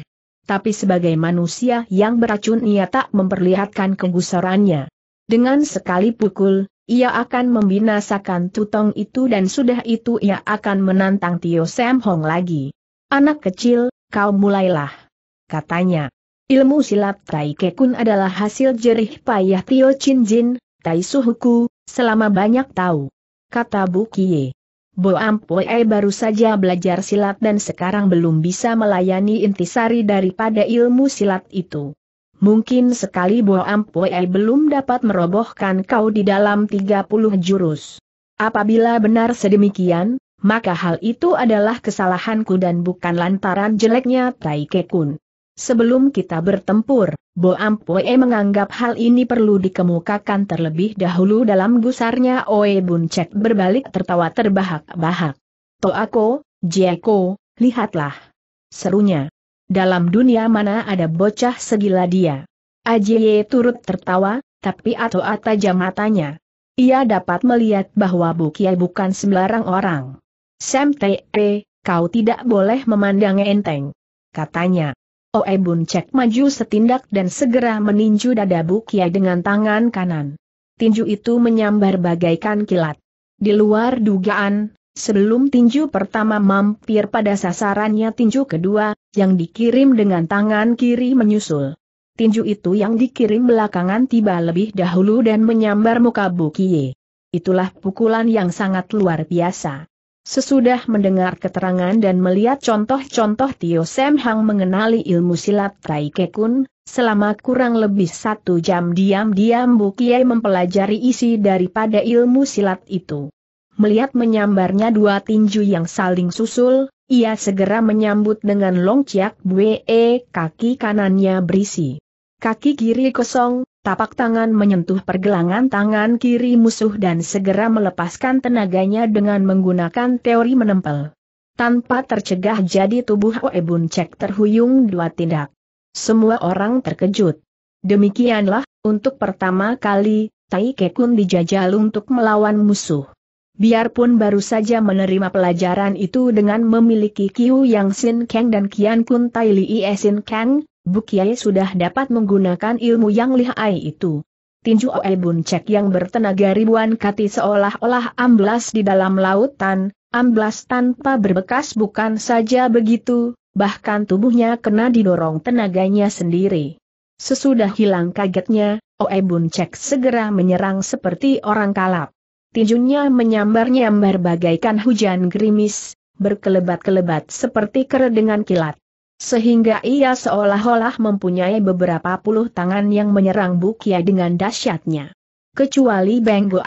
Tapi sebagai manusia yang beracun ia tak memperlihatkan kegusarannya. Dengan sekali pukul, ia akan membinasakan Tutong itu dan sudah itu ia akan menantang Tio Sam Heng lagi. "Anak kecil, kau mulailah," katanya. Ilmu silat Tai Kekun adalah hasil jerih payah Tio Chin Jin, Tai Suhuku, selama banyak tahu, kata Bukie. Bo Ampoe baru saja belajar silat dan sekarang belum bisa melayani intisari daripada ilmu silat itu. mungkin sekali Bo Ampoe belum dapat merobohkan kau di dalam 30 jurus. Apabila benar sedemikian, maka hal itu adalah kesalahanku dan bukan lantaran jeleknya Tai Kekun. Sebelum kita bertempur, Bo Ampoe menganggap hal ini perlu dikemukakan terlebih dahulu. Dalam gusarnya Oe Bun Cek berbalik tertawa terbahak-bahak. Toako, Jieko, lihatlah. Serunya. Dalam dunia mana ada bocah segila dia. Ajiet turut tertawa, tapi Atoa tajam matanya. Ia dapat melihat bahwa Bukie bukan sembarang orang. Sam Te, kau tidak boleh memandang enteng, katanya. Oe Bun Cek maju setindak dan segera meninju dada Bukie dengan tangan kanan. Tinju itu menyambar bagaikan kilat. Di luar dugaan, sebelum tinju pertama mampir pada sasarannya, tinju kedua, yang dikirim dengan tangan kiri menyusul. Tinju itu yang dikirim belakangan tiba lebih dahulu dan menyambar muka Bukie. Itulah pukulan yang sangat luar biasa. Sesudah mendengar keterangan dan melihat contoh-contoh Tio Sam Heng mengenali ilmu silat Tai Kekun, selama kurang lebih 1 jam diam-diam Bukie mempelajari isi daripada ilmu silat itu. Melihat menyambarnya 2 tinju yang saling susul, ia segera menyambut dengan longciak bue, kaki kanannya berisi. Kaki kiri kosong, tapak tangan menyentuh pergelangan tangan kiri musuh dan segera melepaskan tenaganya dengan menggunakan teori menempel. Tanpa tercegah jadi tubuh Oe Bun Cek terhuyung 2 tindak. Semua orang terkejut. Demikianlah, untuk pertama kali, Tai Kekun dijajal untuk melawan musuh. Biarpun baru saja menerima pelajaran itu dengan memiliki Kiu Yang Sin Kang dan Kian Kun Tai Li Sin Kang, Bukie sudah dapat menggunakan ilmu yang lihai itu. Tinju Oe Bun Cek yang bertenaga ribuan kati seolah-olah amblas di dalam lautan, amblas tanpa berbekas. Bukan saja begitu, bahkan tubuhnya kena didorong tenaganya sendiri. Sesudah hilang kagetnya, Oe Bun Cek segera menyerang seperti orang kalap. Tinjunya menyambar-nyambar bagaikan hujan gerimis, berkelebat-kelebat seperti kera dengan kilat. Sehingga ia seolah-olah mempunyai beberapa puluh tangan yang menyerang Bukie dengan dahsyatnya. Kecuali Beng Kau,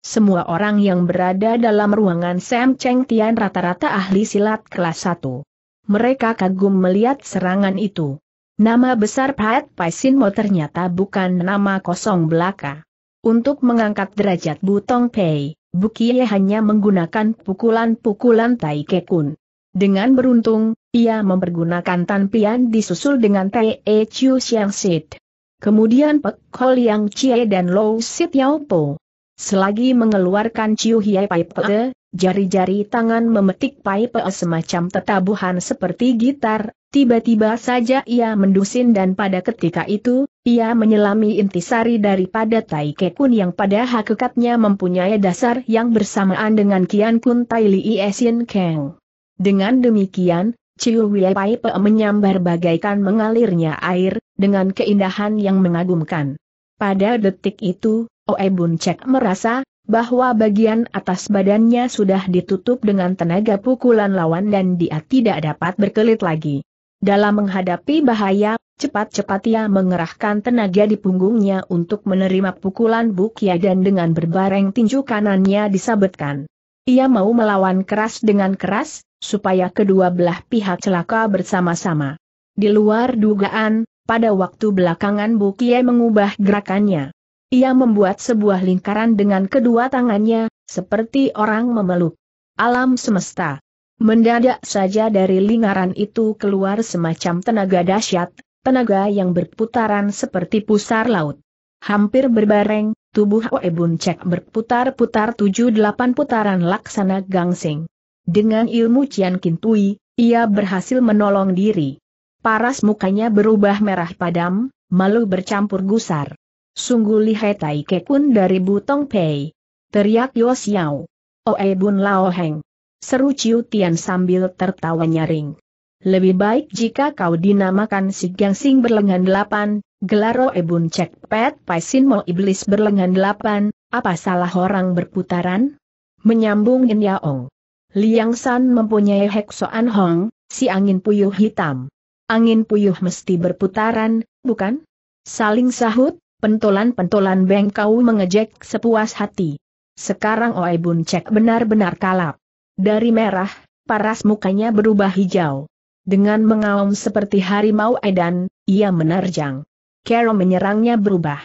semua orang yang berada dalam ruangan Sam Cheng Tian rata-rata ahli silat kelas 1. Mereka kagum melihat serangan itu. Nama besar Pat Paisinmo ternyata bukan nama kosong belaka. Untuk mengangkat derajat Butong Pei, Bukie hanya menggunakan pukulan-pukulan Tai Kekun. Dengan beruntung, ia mempergunakan tanpian disusul dengan Te Chiu Xiang Sit. Kemudian Pek Hol Yang Chie dan Lou Sit Yao Po. Selagi mengeluarkan Chiu Hiei Pai Pe, jari-jari tangan memetik Pai Pe semacam tetabuhan seperti gitar. Tiba-tiba saja ia mendusin dan pada ketika itu, ia menyelami intisari daripada Tai Kekun yang pada hakikatnya mempunyai dasar yang bersamaan dengan Kian Kun Tai Li Sin Kang. Dengan demikian, Chiu Wei Pai Pe menyambar bagaikan mengalirnya air, dengan keindahan yang mengagumkan. Pada detik itu, Oe Bun Cek merasa bahwa bagian atas badannya sudah ditutup dengan tenaga pukulan lawan dan dia tidak dapat berkelit lagi. Dalam menghadapi bahaya, cepat-cepat ia mengerahkan tenaga di punggungnya untuk menerima pukulan Bukie dan dengan berbareng tinju kanannya disabetkan. Ia mau melawan keras dengan keras, supaya kedua belah pihak celaka bersama-sama. Di luar dugaan, pada waktu belakangan Bukie mengubah gerakannya. Ia membuat sebuah lingkaran dengan kedua tangannya, seperti orang memeluk alam semesta. Mendadak saja dari lingkaran itu keluar semacam tenaga dahsyat, tenaga yang berputaran seperti pusar laut. Hampir berbareng, tubuh Oe Bun Cek berputar-putar 7-8 putaran laksana gangsing. Dengan ilmu Cian Kintui, ia berhasil menolong diri. Paras mukanya berubah merah padam, malu bercampur gusar. Sungguh lihai Tai Kekun dari Butong Pei, teriak Yosiao. Oe Bun Lao Heng, seru Chiu Tian sambil tertawa nyaring. Lebih baik jika kau dinamakan si gangsing berlengan 8, gelar Oe Bun Cek Pet Paisinmo iblis berlengan 8, apa salah orang berputaran? Menyambung In Yaong. Liang San mempunyai Heksoan Hong, si angin puyuh hitam. Angin puyuh mesti berputaran, bukan? Saling sahut, pentolan-pentolan Beng Kau mengejek sepuas hati. Sekarang Oe Bun Cek benar-benar kalap. Dari merah, paras mukanya berubah hijau. Dengan mengaum seperti harimau edan, ia menerjang. Cara menyerangnya berubah.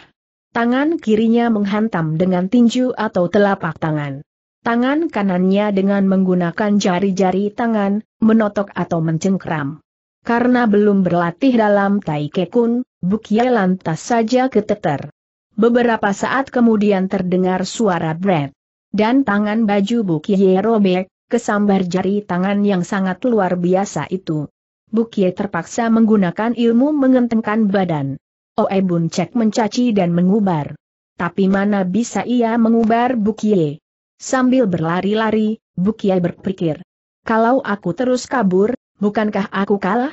Tangan kirinya menghantam dengan tinju atau telapak tangan. Tangan kanannya dengan menggunakan jari-jari tangan, menotok atau mencengkram. Karena belum berlatih dalam Tai Kekun, Bukie lantas saja keteter. Beberapa saat kemudian terdengar suara bret. Dan tangan baju Bukie robek, kesambar jari tangan yang sangat luar biasa itu. Bukie terpaksa menggunakan ilmu mengentengkan badan. Oe Bun Cek mencaci dan mengubar. Tapi mana bisa ia mengubar Bukie? Sambil berlari-lari, Bukie berpikir. Kalau aku terus kabur, bukankah aku kalah?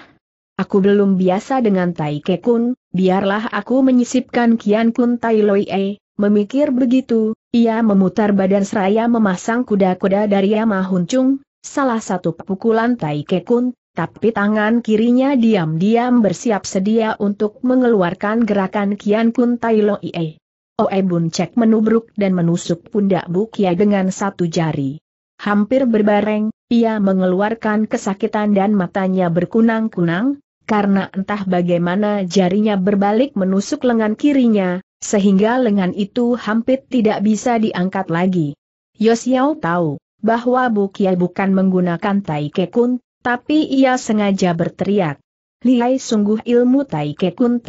Aku belum biasa dengan Tai Kekun, biarlah aku menyisipkan Kian Kun Tai Loie. Memikir begitu, ia memutar badan seraya memasang kuda-kuda dari Yama Huncung, salah satu pukulan Tai Kekun. Tapi tangan kirinya diam-diam bersiap sedia untuk mengeluarkan gerakan Kian Kun Tai Loie. Oe Bun Cek menubruk dan menusuk pundak Bukie dengan satu jari. Hampir berbareng, ia mengeluarkan kesakitan dan matanya berkunang-kunang, karena entah bagaimana jarinya berbalik menusuk lengan kirinya, sehingga lengan itu hampir tidak bisa diangkat lagi. Yosiao tahu bahwa Bukie bukan menggunakan Tai Kekun, tapi ia sengaja berteriak. Liai sungguh ilmu Tai Kekun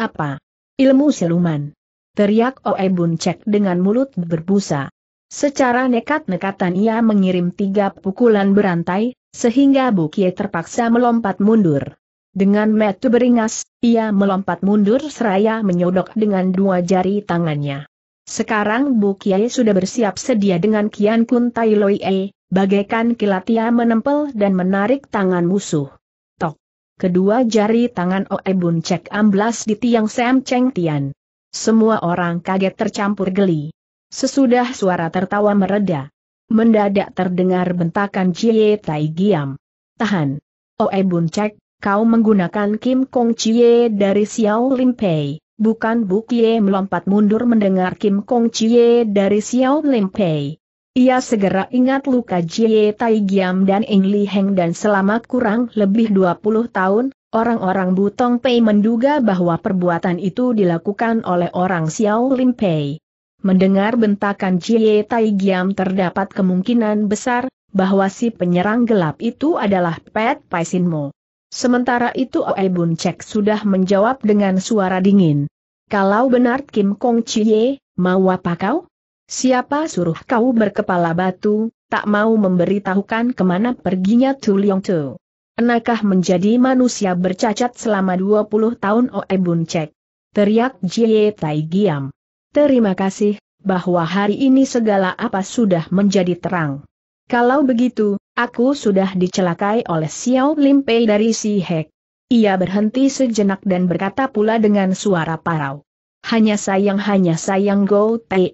apa? Ilmu siluman. Teriak Oe Bun Cek dengan mulut berbusa. Secara nekat-nekatan ia mengirim 3 pukulan berantai, sehingga Bukie terpaksa melompat mundur. Dengan metu beringas, ia melompat mundur seraya menyodok dengan 2 jari tangannya. Sekarang Bukie sudah bersiap sedia dengan Kian Kun Tai Loie. Bagaikan kilat ia menempel dan menarik tangan musuh. Tok. Kedua jari tangan Oe Bun Cek amblas di tiang Sam Cheng Tian. Semua orang kaget tercampur geli. Sesudah suara tertawa mereda, mendadak terdengar bentakan Cie Tai Giam. Tahan. Oe Bun Cek, kau menggunakan Kim Kong Cie dari Xiao Lim Pei, bukan Bukie melompat mundur mendengar Kim Kong Cie dari Xiao Lim Pei. Ia segera ingat luka Jie Tai Giam dan Eng Li Heng dan selama kurang lebih 20 tahun, orang-orang Butong Pei menduga bahwa perbuatan itu dilakukan oleh orang Xiao Lim Pei. Mendengar bentakan Jie Tai Giam terdapat kemungkinan besar bahwa si penyerang gelap itu adalah Pet Pai Sin Mo. Sementara itu Oe Bun Cek sudah menjawab dengan suara dingin. Kalau benar Kim Kong Cie, mau apa kau? Siapa suruh kau berkepala batu, tak mau memberitahukan kemana perginya Tu Liong Tu? Enakah menjadi manusia bercacat selama 20 tahun Oe Bun Cek? Teriak Jie Tai Giam. Terima kasih, bahwa hari ini segala apa sudah menjadi terang. Kalau begitu, aku sudah dicelakai oleh Xiao Lim Pei dari Si Hek. Ia berhenti sejenak dan berkata pula dengan suara parau. Hanya sayang Go Te.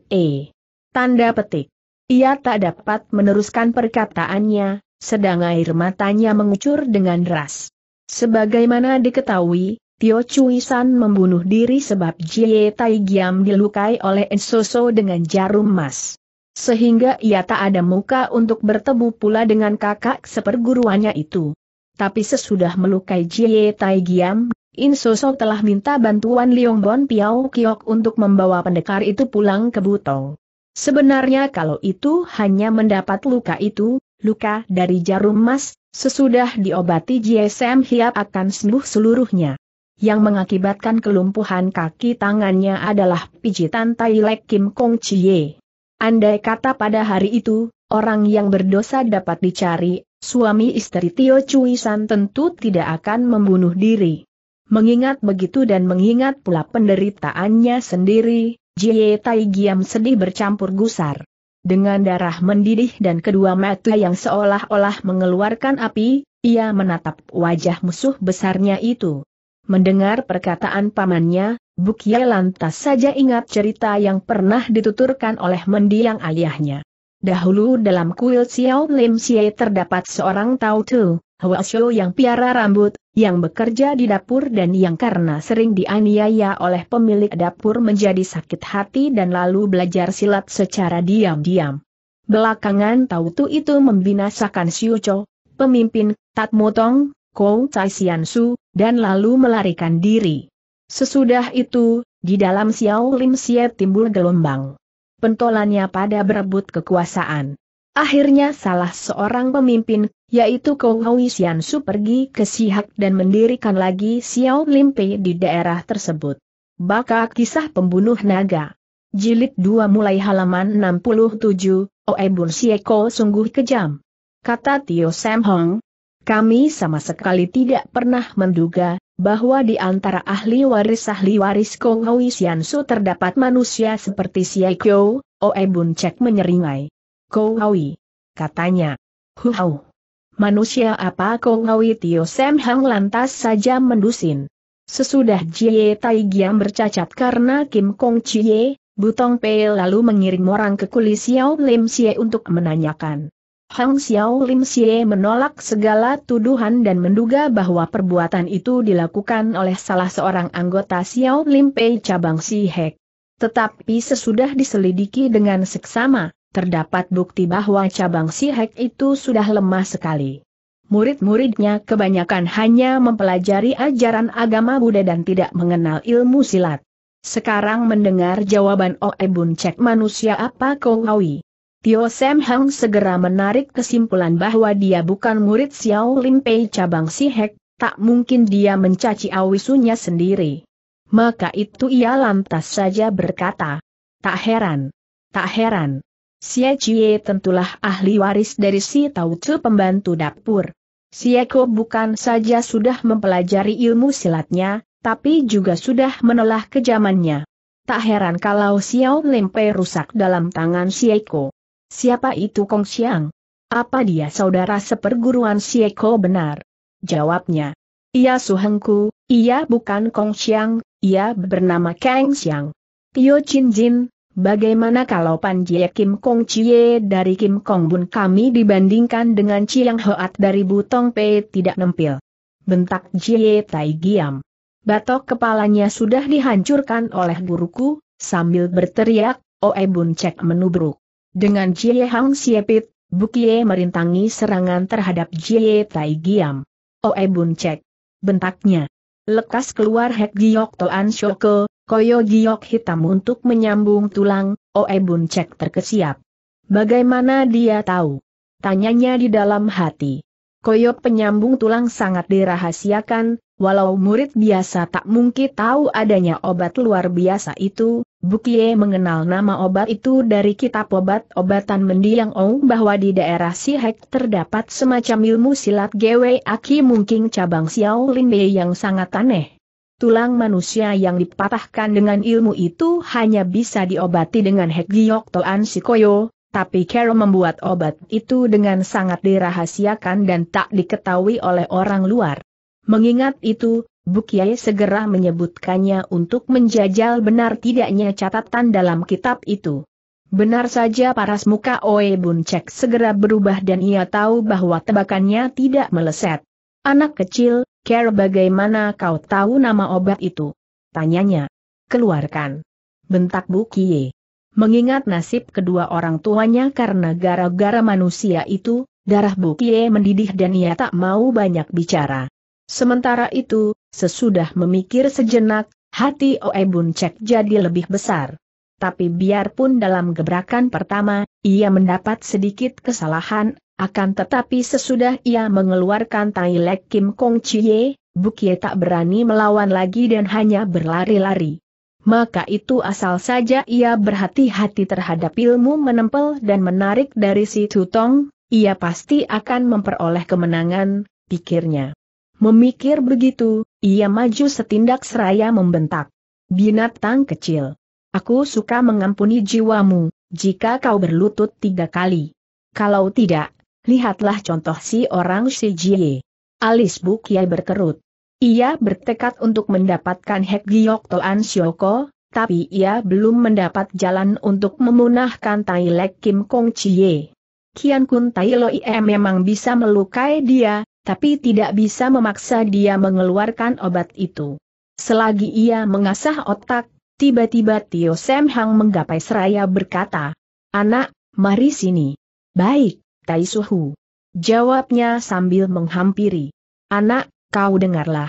Tanda petik. Ia tak dapat meneruskan perkataannya, sedang air matanya mengucur dengan deras. Sebagaimana diketahui, Tio Chui San membunuh diri sebab Jie Tai Giam dilukai oleh Ensoso dengan jarum emas. Sehingga ia tak ada muka untuk bertemu pula dengan kakak seperguruannya itu. Tapi sesudah melukai Jie Tai Giam, Ensoso telah minta bantuan Liong Bon Piao Kiok untuk membawa pendekar itu pulang ke Butong. Sebenarnya kalau itu hanya mendapat luka itu, luka dari jarum emas, sesudah diobati Jie Sam Heng akan sembuh seluruhnya. Yang mengakibatkan kelumpuhan kaki tangannya adalah pijitan Tai Lek Kim Kong Cie. Andai kata pada hari itu, orang yang berdosa dapat dicari, suami istri Tio Chui San tentu tidak akan membunuh diri. Mengingat begitu dan mengingat pula penderitaannya sendiri, Jie Tai Giam sedih bercampur gusar. Dengan darah mendidih dan kedua mata yang seolah-olah mengeluarkan api, ia menatap wajah musuh besarnya itu. Mendengar perkataan pamannya, Bukie lantas saja ingat cerita yang pernah dituturkan oleh mendiang ayahnya. Dahulu dalam kuil Xiao Lim Xie terdapat seorang Tao Tu, Huoshiosue yang piara rambut, yang bekerja di dapur dan yang karena sering dianiaya oleh pemilik dapur menjadi sakit hati dan lalu belajar silat secara diam-diam. Belakangan Tautu itu membinasakan Siuco, pemimpin Tat Motong, Kou Tai Sian Su, dan lalu melarikan diri. Sesudah itu, di dalam Xiao Lim Xie timbul gelombang. Pentolannya pada berebut kekuasaan. Akhirnya salah seorang pemimpin, yaitu Kou Hui Sian Su pergi ke Sihak dan mendirikan lagi Xiao Lim Pei di daerah tersebut. Baka kisah pembunuh naga. Jilid 2 mulai halaman 67, Oe Bun Sieko sungguh kejam. Kata Tio Sam Heng. Kami sama sekali tidak pernah menduga bahwa di antara ahli waris Kou Hui Sian Su terdapat manusia seperti Siai Kyo. Oe Bun Cek menyeringai. Kou Hui, katanya. Huau. Manusia apa Kou Hui? Tio Sam Heng lantas saja mendusin. Sesudah Jie Tai Giam bercacat karena Kim Kong Chie, Butong Pei lalu mengirim orang ke kulis Xiao Lim Xie untuk menanyakan. Hang Xiao Lim Xie menolak segala tuduhan dan menduga bahwa perbuatan itu dilakukan oleh salah seorang anggota Xiao Lim Pei cabang Sihek. Tetapi sesudah diselidiki dengan seksama, terdapat bukti bahwa cabang Sihek itu sudah lemah sekali. Murid-muridnya kebanyakan hanya mempelajari ajaran agama Buddha dan tidak mengenal ilmu silat. Sekarang mendengar jawaban Oe Bun Cek, manusia apa Kou Hui? Tio Sam Heng segera menarik kesimpulan bahwa dia bukan murid Xiao Lim Pei cabang Sihek, tak mungkin dia mencaci awisunya sendiri. Maka itu ia lantas saja berkata, tak heran. Xie Chie tentulah ahli waris dari si Taucu pembantu dapur. Xie Ko bukan saja sudah mempelajari ilmu silatnya, tapi juga sudah menolak kejamannya. Tak heran kalau Xiao Lim Pei rusak dalam tangan Xie Ko. Siapa itu Kong Xiang? Apa dia saudara seperguruan Xie Ko? Benar. Jawabnya. Ia suhengku, ia bukan Kong Xiang, ia bernama Kang Xiang. Tio Chin Jin, bagaimana kalau Panjie Kim Kong Chie dari Kim Kong Bun kami dibandingkan dengan Chiang Hoat dari Butong Pei tidak nempil? Bentak Jie Tai Giam. Batok kepalanya sudah dihancurkan oleh guruku, sambil berteriak, Oe Bun Cek menubruk. Dengan Jie Hang Siepit, Bukie merintangi serangan terhadap Jie Tai Giam. Oe Bun Cek, bentaknya. Lekas keluar Hek Giok Toan Shoko, Koyo Giok Hitam untuk menyambung tulang. Oe Bun Cek terkesiap. Bagaimana dia tahu? Tanyanya di dalam hati. Koyo penyambung tulang sangat dirahasiakan, walau murid biasa tak mungkin tahu adanya obat luar biasa itu. Bukie mengenal nama obat itu dari kitab obat-obatan mendiang Ong bahwa di daerah Sihek terdapat semacam ilmu silat Gwei Aki mungkin cabang Xiao Lim Pei yang sangat aneh. Tulang manusia yang dipatahkan dengan ilmu itu hanya bisa diobati dengan Hek Giok Toan Sikoyo, tapi Kero membuat obat itu dengan sangat dirahasiakan dan tak diketahui oleh orang luar. Mengingat itu, Bukie segera menyebutkannya untuk menjajal benar tidaknya catatan dalam kitab itu. Benar saja, paras muka Oe Bun Cek segera berubah dan ia tahu bahwa tebakannya tidak meleset. Anak kecil, Care bagaimana kau tahu nama obat itu? Tanyanya. Keluarkan. Bentak Bukie. Mengingat nasib kedua orang tuanya karena gara-gara manusia itu, darah Bukie mendidih dan ia tak mau banyak bicara. Sementara itu, sesudah memikir sejenak, hati Oe Bun Cek jadi lebih besar. Tapi biarpun dalam gebrakan pertama, ia mendapat sedikit kesalahan, akan tetapi sesudah ia mengeluarkan Tai Lek Kim Kong Chie, Bukie tak berani melawan lagi dan hanya berlari-lari. Maka itu asal saja ia berhati-hati terhadap ilmu menempel dan menarik dari si Tutong, ia pasti akan memperoleh kemenangan, pikirnya. Memikir begitu, ia maju setindak seraya membentak. Binatang kecil. Aku suka mengampuni jiwamu, jika kau berlutut 3 kali. Kalau tidak, lihatlah contoh si orang si Jie. Alis Bukie berkerut. Ia bertekad untuk mendapatkan Hek Giok Toan Syoko, tapi ia belum mendapat jalan untuk memunahkan Tai Lek Kim Kong Chie. Kian Kun Tai Loi memang bisa melukai dia, tapi tidak bisa memaksa dia mengeluarkan obat itu. Selagi ia mengasah otak, tiba-tiba Tio Sam Heng menggapai seraya berkata, "Anak, mari sini." "Baik, Tai Suhu," jawabnya sambil menghampiri. "Anak, kau dengarlah,"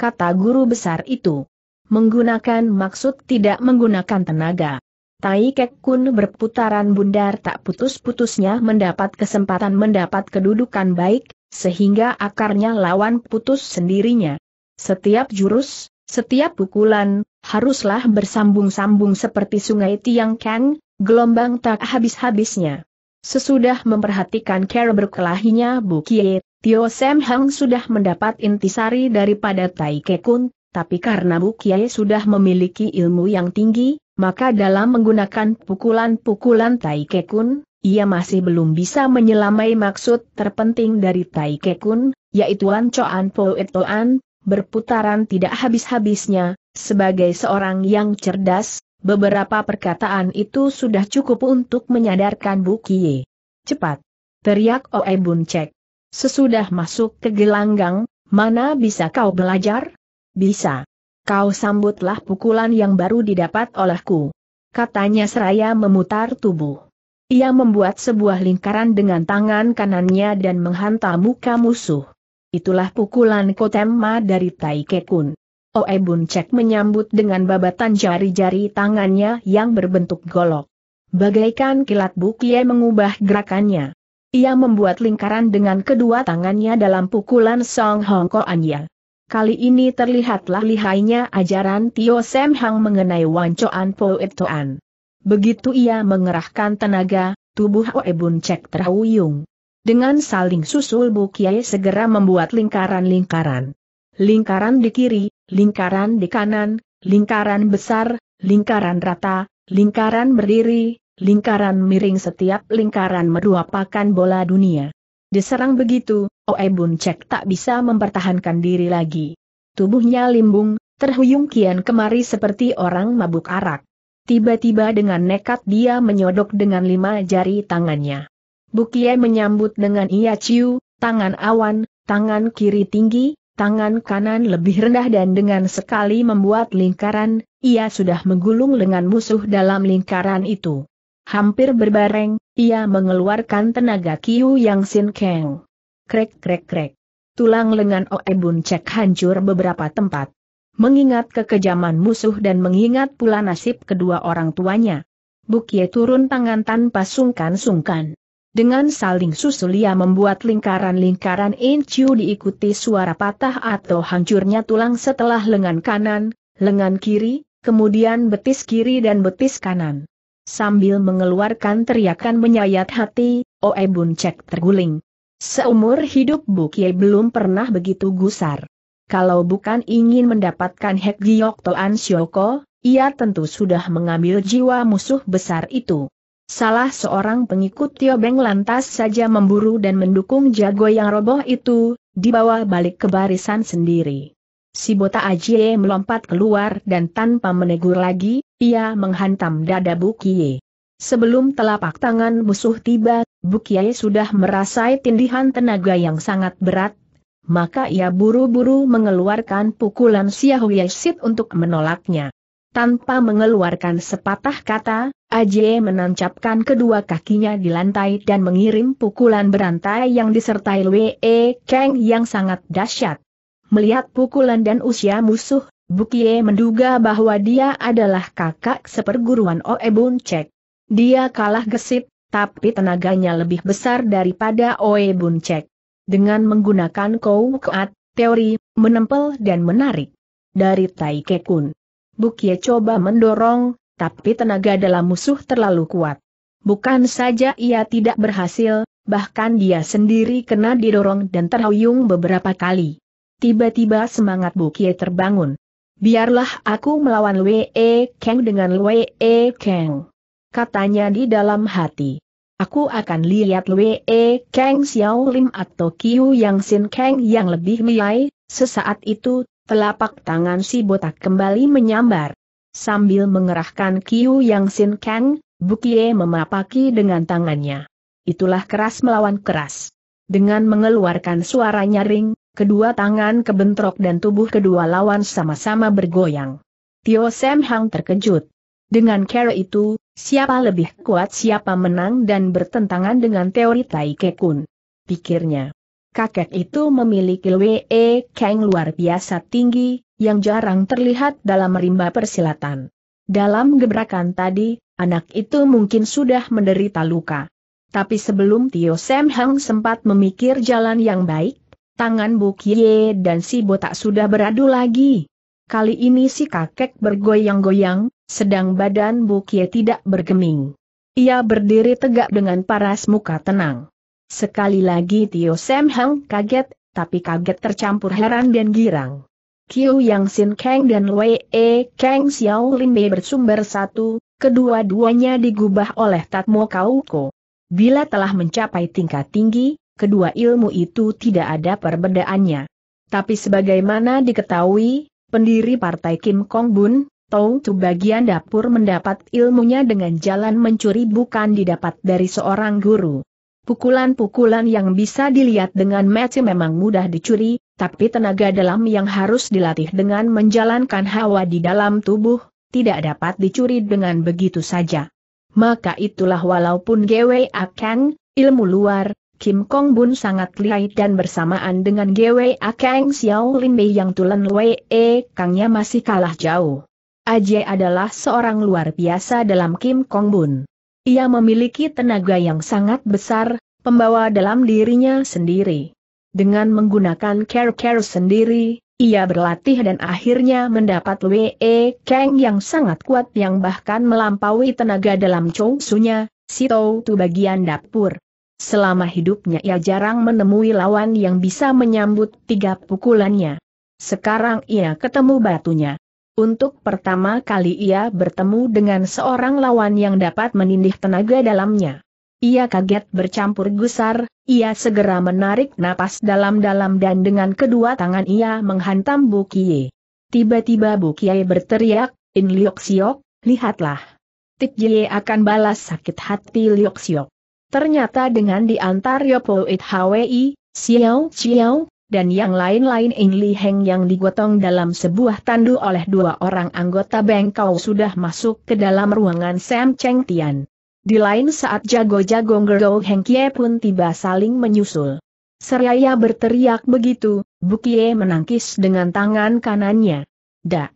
kata guru besar itu. Menggunakan maksud tidak menggunakan tenaga. Tai Kek Kun berputaran bundar tak putus-putusnya mendapat kesempatan mendapat kedudukan baik, sehingga akarnya lawan putus sendirinya. Setiap jurus, setiap pukulan, haruslah bersambung-sambung seperti sungai Tiangkang, gelombang tak habis-habisnya. Sesudah memperhatikan cara berkelahinya Bukie, Tio Sam Heng sudah mendapat intisari daripada Tai Kek Kun, tapi karena Bukie sudah memiliki ilmu yang tinggi, maka dalam menggunakan pukulan-pukulan Tai Kek Kun, ia masih belum bisa menyelamai maksud terpenting dari Tai Kek Kun, yaitu lancoan poetoan, berputaran tidak habis-habisnya. Sebagai seorang yang cerdas, beberapa perkataan itu sudah cukup untuk menyadarkan Bukie. "Cepat!" teriak Oe Bun Cek. "Sesudah masuk ke gelanggang, mana bisa kau belajar?" "Bisa. Kau sambutlah pukulan yang baru didapat olehku," katanya seraya memutar tubuh. Ia membuat sebuah lingkaran dengan tangan kanannya dan menghantam muka musuh. Itulah pukulan Kotemma dari Tai Kek Kun. Oe Bun Cek menyambut dengan babatan jari-jari tangannya yang berbentuk golok. Bagaikan kilat Bukie mengubah gerakannya. Ia membuat lingkaran dengan kedua tangannya dalam pukulan Song Hong Koanya. Kali ini terlihatlah lihainya ajaran Tio Sam Heng mengenai wancoan poetoan. Begitu ia mengerahkan tenaga, tubuh Oe Bun Cek terhuyung. Dengan saling susul Bukie segera membuat lingkaran-lingkaran. Lingkaran di kiri, lingkaran di kanan, lingkaran besar, lingkaran rata, lingkaran berdiri, lingkaran miring. Setiap lingkaran merupakan bola dunia. Diserang begitu, Oe Bun Cek tak bisa mempertahankan diri lagi. Tubuhnya limbung, terhuyung kian kemari seperti orang mabuk arak. Tiba-tiba dengan nekat dia menyodok dengan 5 jari tangannya. Bukie menyambut dengan ia ciu, tangan awan, tangan kiri tinggi, tangan kanan lebih rendah dan dengan sekali membuat lingkaran, ia sudah menggulung lengan musuh dalam lingkaran itu. Hampir berbareng, ia mengeluarkan tenaga Kiu Yang Sin Keng. Krek krek krek. Tulang lengan Oe Bun Cek hancur beberapa tempat. Mengingat kekejaman musuh dan mengingat pula nasib kedua orang tuanya, Bukie turun tangan tanpa sungkan-sungkan. Dengan saling susul ia membuat lingkaran-lingkaran inciu diikuti suara patah atau hancurnya tulang setelah lengan kanan, lengan kiri, kemudian betis kiri dan betis kanan. Sambil mengeluarkan teriakan menyayat hati, Oe Bun Cek terguling. Seumur hidup Bukie belum pernah begitu gusar. Kalau bukan ingin mendapatkan Hek Giok Toan Syoko, ia tentu sudah mengambil jiwa musuh besar itu. Salah seorang pengikut Tio Beng lantas saja memburu dan mendukung jago yang roboh itu, dibawa balik ke barisan sendiri. Si botak Ajie melompat keluar dan tanpa menegur lagi, ia menghantam dada Bukie. Sebelum telapak tangan musuh tiba, Bukie sudah merasai tindihan tenaga yang sangat berat. Maka ia buru-buru mengeluarkan pukulan Siahuyesit untuk menolaknya. Tanpa mengeluarkan sepatah kata, Ajie menancapkan kedua kakinya di lantai dan mengirim pukulan berantai yang disertai Wei Kang yang sangat dahsyat. Melihat pukulan dan usia musuh, Bukie menduga bahwa dia adalah kakak seperguruan Oe Bun Cek. Dia kalah gesit, tapi tenaganya lebih besar daripada Oe Bun Cek. Dengan menggunakan Kou Kuat, teori, menempel dan menarik dari Tai Kek Kun, Bukie coba mendorong, tapi tenaga dalam musuh terlalu kuat. Bukan saja ia tidak berhasil, bahkan dia sendiri kena didorong dan terhuyung beberapa kali. Tiba-tiba semangat Bukie terbangun. "Biarlah aku melawan Wei Kang dengan Wei Kang," katanya di dalam hati. "Aku akan lihat Wei Kang Xiao Lim atau Kiu Yang Sin Kang yang lebih milai." Sesaat itu, telapak tangan si botak kembali menyambar. Sambil mengerahkan Kiu Yang Sin Kang, Bukie memapaki dengan tangannya. Itulah keras melawan keras. Dengan mengeluarkan suara nyaring, kedua tangan kebentrok dan tubuh kedua lawan sama-sama bergoyang. Tio Sam Heng terkejut. Dengan cara itu, siapa lebih kuat siapa menang dan bertentangan dengan teori Tai Kekun, pikirnya. Kakek itu memiliki Wei Kang luar biasa tinggi, yang jarang terlihat dalam rimba persilatan. Dalam gebrakan tadi, anak itu mungkin sudah menderita luka. Tapi sebelum Tio Sam Heng sempat memikir jalan yang baik, tangan Bukie dan si botak sudah beradu lagi. Kali ini si kakek bergoyang-goyang, sedang badan Bukie tidak bergeming. Ia berdiri tegak dengan paras muka tenang. Sekali lagi Tio Sam Heng kaget, tapi kaget tercampur heran dan girang. Qiu Yang Sin Kang dan Wei Kang Xiao Ling bersumber satu, kedua-duanya digubah oleh Tatmo Kau Ko. Bila telah mencapai tingkat tinggi, kedua ilmu itu tidak ada perbedaannya. Tapi sebagaimana diketahui, pendiri partai Kim Kong Bun, Tong Tu bagian dapur mendapat ilmunya dengan jalan mencuri bukan didapat dari seorang guru. Pukulan-pukulan yang bisa dilihat dengan mata memang mudah dicuri, tapi tenaga dalam yang harus dilatih dengan menjalankan hawa di dalam tubuh, tidak dapat dicuri dengan begitu saja. Maka itulah walaupun Gwei Akang, ilmu luar, Kim Kong Bun sangat lihai dan bersamaan dengan Gwei Akang Xiao Lin Bei yang tulen Wei Kangnya masih kalah jauh. Ajiet adalah seorang luar biasa dalam Kim Kong Bun. Ia memiliki tenaga yang sangat besar, pembawa dalam dirinya sendiri. Dengan menggunakan care-care sendiri, ia berlatih dan akhirnya mendapat Wei Kang yang sangat kuat yang bahkan melampaui tenaga dalam Chong Sunya, si Tau Tu bagian dapur. Selama hidupnya ia jarang menemui lawan yang bisa menyambut tiga pukulannya. Sekarang ia ketemu batunya. Untuk pertama kali ia bertemu dengan seorang lawan yang dapat menindih tenaga dalamnya. Ia kaget bercampur gusar, ia segera menarik napas dalam-dalam dan dengan kedua tangan ia menghantam Bukie. Tiba-tiba Bukie berteriak, "In Liok Siok, lihatlah. Tik Jie akan balas sakit hati Liok Siok." Ternyata dengan diantar Yopoit Hwi, Xiao Xiao, dan yang lain-lain In Li Heng yang digotong dalam sebuah tandu oleh dua orang anggota Beng Kau sudah masuk ke dalam ruangan Sam Cheng Tian. Di lain saat jago-jago Gerou Heng Kie pun tiba saling menyusul. Seraya berteriak begitu, Bukie menangkis dengan tangan kanannya. Dak!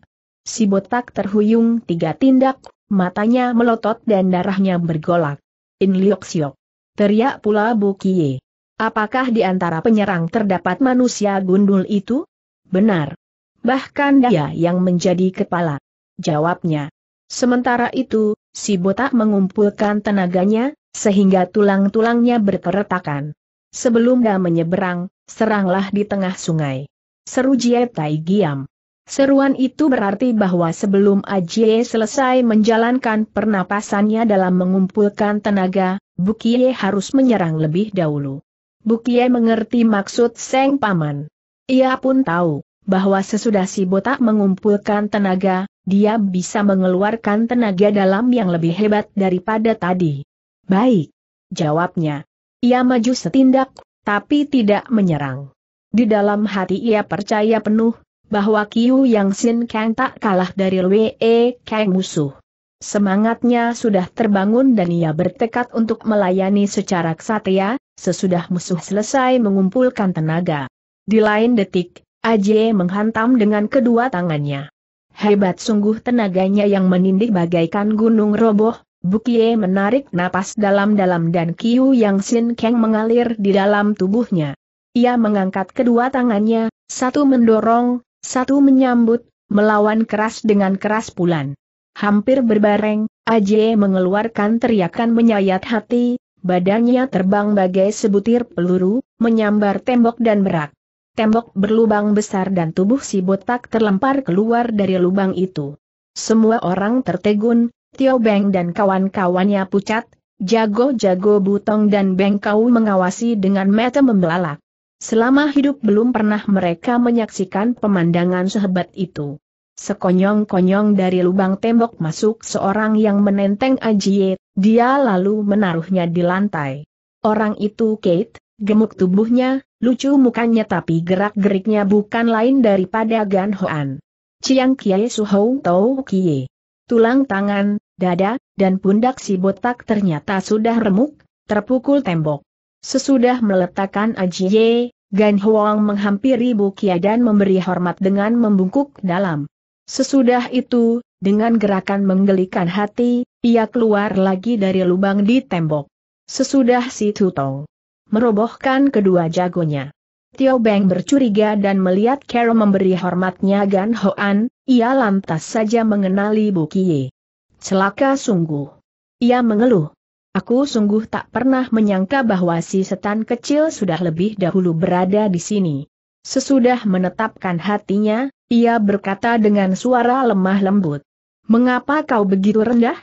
Si botak terhuyung tiga tindak, matanya melotot dan darahnya bergolak. In Liok Siok! Teriak pula Bukie. Apakah di antara penyerang terdapat manusia gundul itu? Benar. Bahkan dia yang menjadi kepala. Jawabnya. Sementara itu, si botak mengumpulkan tenaganya, sehingga tulang-tulangnya berkeretakan. Sebelum dia menyeberang, seranglah di tengah sungai. Seru Jie Tai Giam. Seruan itu berarti bahwa sebelum Ajie selesai menjalankan pernapasannya dalam mengumpulkan tenaga, Bukie harus menyerang lebih dahulu. Bukie mengerti maksud Seng Paman. Ia pun tahu, bahwa sesudah si botak mengumpulkan tenaga, dia bisa mengeluarkan tenaga dalam yang lebih hebat daripada tadi. Baik, jawabnya. Ia maju setindak, tapi tidak menyerang. Di dalam hati ia percaya penuh, bahwa Qiu Yang Sin Kang tak kalah dari Wei Kang musuh. Semangatnya sudah terbangun dan ia bertekad untuk melayani secara kesatria, sesudah musuh selesai mengumpulkan tenaga. Di lain detik, Ajiet menghantam dengan kedua tangannya. Hebat sungguh tenaganya yang menindih bagaikan gunung roboh, Bukie menarik napas dalam-dalam dan Qiu Yang Sin Kang mengalir di dalam tubuhnya. Ia mengangkat kedua tangannya, satu mendorong, satu menyambut, melawan keras dengan keras pulan. Hampir berbareng, Ajiet mengeluarkan teriakan menyayat hati, badannya terbang bagai sebutir peluru, menyambar tembok dan berak. Tembok berlubang besar dan tubuh si botak terlempar keluar dari lubang itu. Semua orang tertegun, Tio Beng dan kawan-kawannya pucat, jago-jago Butong dan Beng Kau mengawasi dengan mata membelalak. Selama hidup belum pernah mereka menyaksikan pemandangan sehebat itu. Sekonyong-konyong dari lubang tembok masuk seorang yang menenteng Ajiet, dia lalu menaruhnya di lantai. Orang itu Kate, Gemuk tubuhnya, lucu mukanya tapi gerak-geriknya bukan lain daripada Gan Hoan. Chiang Kiai Suhou Tau Kie. Tulang tangan, dada, dan pundak si botak ternyata sudah remuk, terpukul tembok. Sesudah meletakkan Ajiye, Gan Hoang menghampiri Bukie dan memberi hormat dengan membungkuk dalam. Sesudah itu, dengan gerakan menggelikan hati, ia keluar lagi dari lubang di tembok. Sesudah si Tutong merobohkan kedua jagonya, Tio Beng bercuriga dan melihat Kero memberi hormatnya Gan Hoan, ia lantas saja mengenali Bukie. Celaka sungguh. Ia mengeluh. Aku sungguh tak pernah menyangka bahwa si setan kecil sudah lebih dahulu berada di sini. Sesudah menetapkan hatinya, ia berkata dengan suara lemah lembut. Mengapa kau begitu rendah?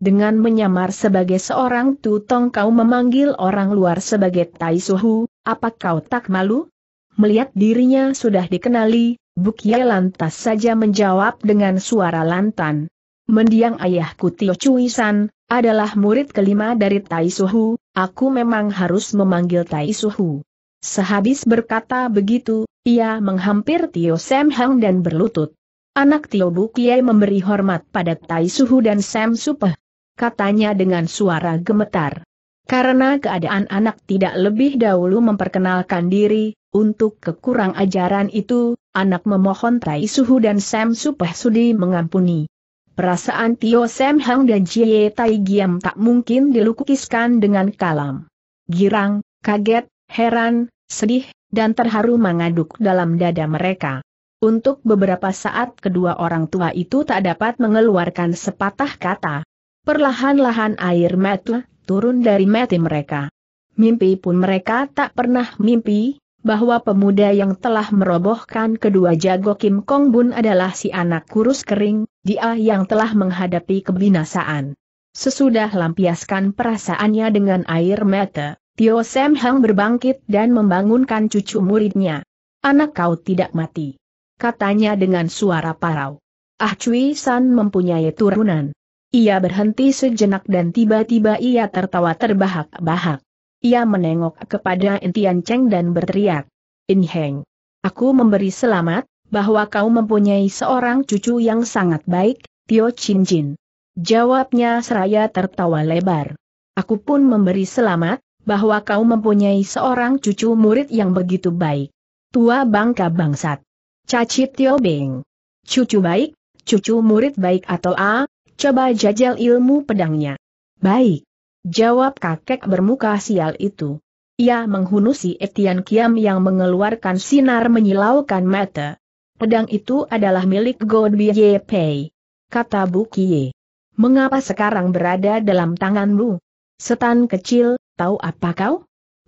Dengan menyamar sebagai seorang tutong kau memanggil orang luar sebagai Tai Suhu, apa kau tak malu? Melihat dirinya sudah dikenali, Bukie lantas saja menjawab dengan suara lantan. Mendiang ayahku Tio Chui San adalah murid kelima dari Tai Suhu, aku memang harus memanggil Tai Suhu. Sehabis berkata begitu, ia menghampir Tio Sam Heng dan berlutut. Anak Tio Bukie memberi hormat pada Tai Suhu dan Sam Supeh, katanya dengan suara gemetar. Karena keadaan anak tidak lebih dahulu memperkenalkan diri, untuk kekurang ajaran itu, anak memohon Tai Suhu dan Sam Supeh sudi mengampuni. Perasaan Tio Sam Heng dan Jie Tai Giam tak mungkin dilukiskan dengan kalam. Girang, kaget, heran, sedih, dan terharu mengaduk dalam dada mereka. Untuk beberapa saat kedua orang tua itu tak dapat mengeluarkan sepatah kata. Perlahan-lahan air mata turun dari mata mereka. Mimpi pun mereka tak pernah mimpi, bahwa pemuda yang telah merobohkan kedua jago Kim Kong Bun adalah si anak kurus kering, dia yang telah menghadapi kebinasaan. Sesudah lampiaskan perasaannya dengan air mata, Tio Sam Heng berbangkit dan membangunkan cucu muridnya. Anak kau tidak mati, katanya dengan suara parau. Ah Chui San mempunyai turunan. Ia berhenti sejenak dan tiba-tiba ia tertawa terbahak-bahak. Ia menengok kepada Intian Cheng dan berteriak, In Heng, aku memberi selamat, bahwa kau mempunyai seorang cucu yang sangat baik, Tio Chin Jin. Jawabnya seraya tertawa lebar. Aku pun memberi selamat, bahwa kau mempunyai seorang cucu murid yang begitu baik. Tua bangka bangsat. Caci Tio Beng. Cucu baik, cucu murid baik atau coba jajal ilmu pedangnya. Baik. Jawab kakek bermuka sial itu. Ia menghunusi Etian Kiam yang mengeluarkan sinar menyilaukan mata. Pedang itu adalah milik God Biye Pei, kata Bukie. Mengapa sekarang berada dalam tanganmu? Setan kecil, tahu apa kau?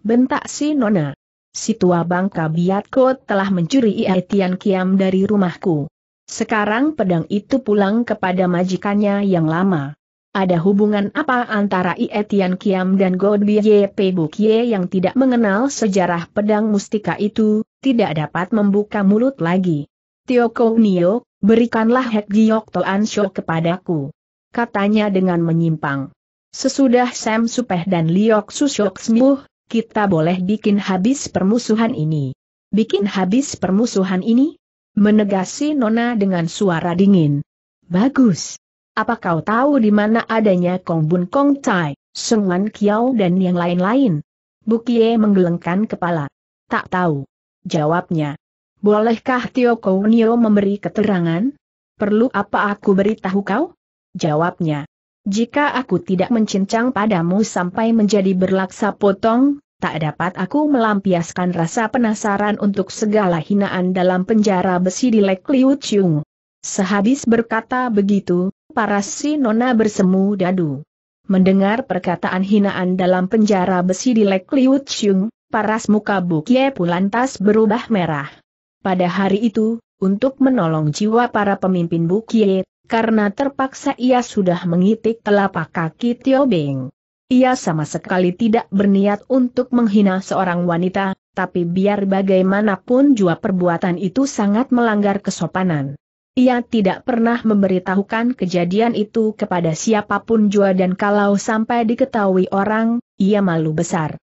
Bentak si Nona. Si tua bangka biatku telah mencuri Etian Kiam dari rumahku. Sekarang pedang itu pulang kepada majikannya yang lama. Ada hubungan apa antara Etian Kiam dan God Biye Pei? Bukie yang tidak mengenal sejarah pedang mustika itu, tidak dapat membuka mulut lagi. Tio Kou Niu, berikanlah Hek Giok Toan Shou kepadaku, katanya dengan menyimpang. Sesudah Sam Supeh dan Liok Sushok sembuh, kita boleh bikin habis permusuhan ini. Bikin habis permusuhan ini? Menegasi Nona dengan suara dingin. Bagus. Apa kau tahu di mana adanya Kong Bun Kong Tai, Sengan Kiao dan yang lain-lain? Bukie menggelengkan kepala. Tak tahu, jawabnya. Bolehkah Tio Kou Niu memberi keterangan? Perlu apa aku beritahu kau? Jawabnya. Jika aku tidak mencincang padamu sampai menjadi berlaksa potong, tak dapat aku melampiaskan rasa penasaran untuk segala hinaan dalam penjara besi di Lek Liu Chiung. Sehabis berkata begitu, para si Nona bersemu dadu. Mendengar perkataan hinaan dalam penjara besi di Lek Liu Chiung, paras muka Bukie pun lantas berubah merah. Pada hari itu, untuk menolong jiwa para pemimpin Bukie, karena terpaksa ia sudah mengitik telapak kaki Tio Beng. Ia sama sekali tidak berniat untuk menghina seorang wanita, tapi biar bagaimanapun jua perbuatan itu sangat melanggar kesopanan. Ia tidak pernah memberitahukan kejadian itu kepada siapapun jua dan kalau sampai diketahui orang, ia malu besar.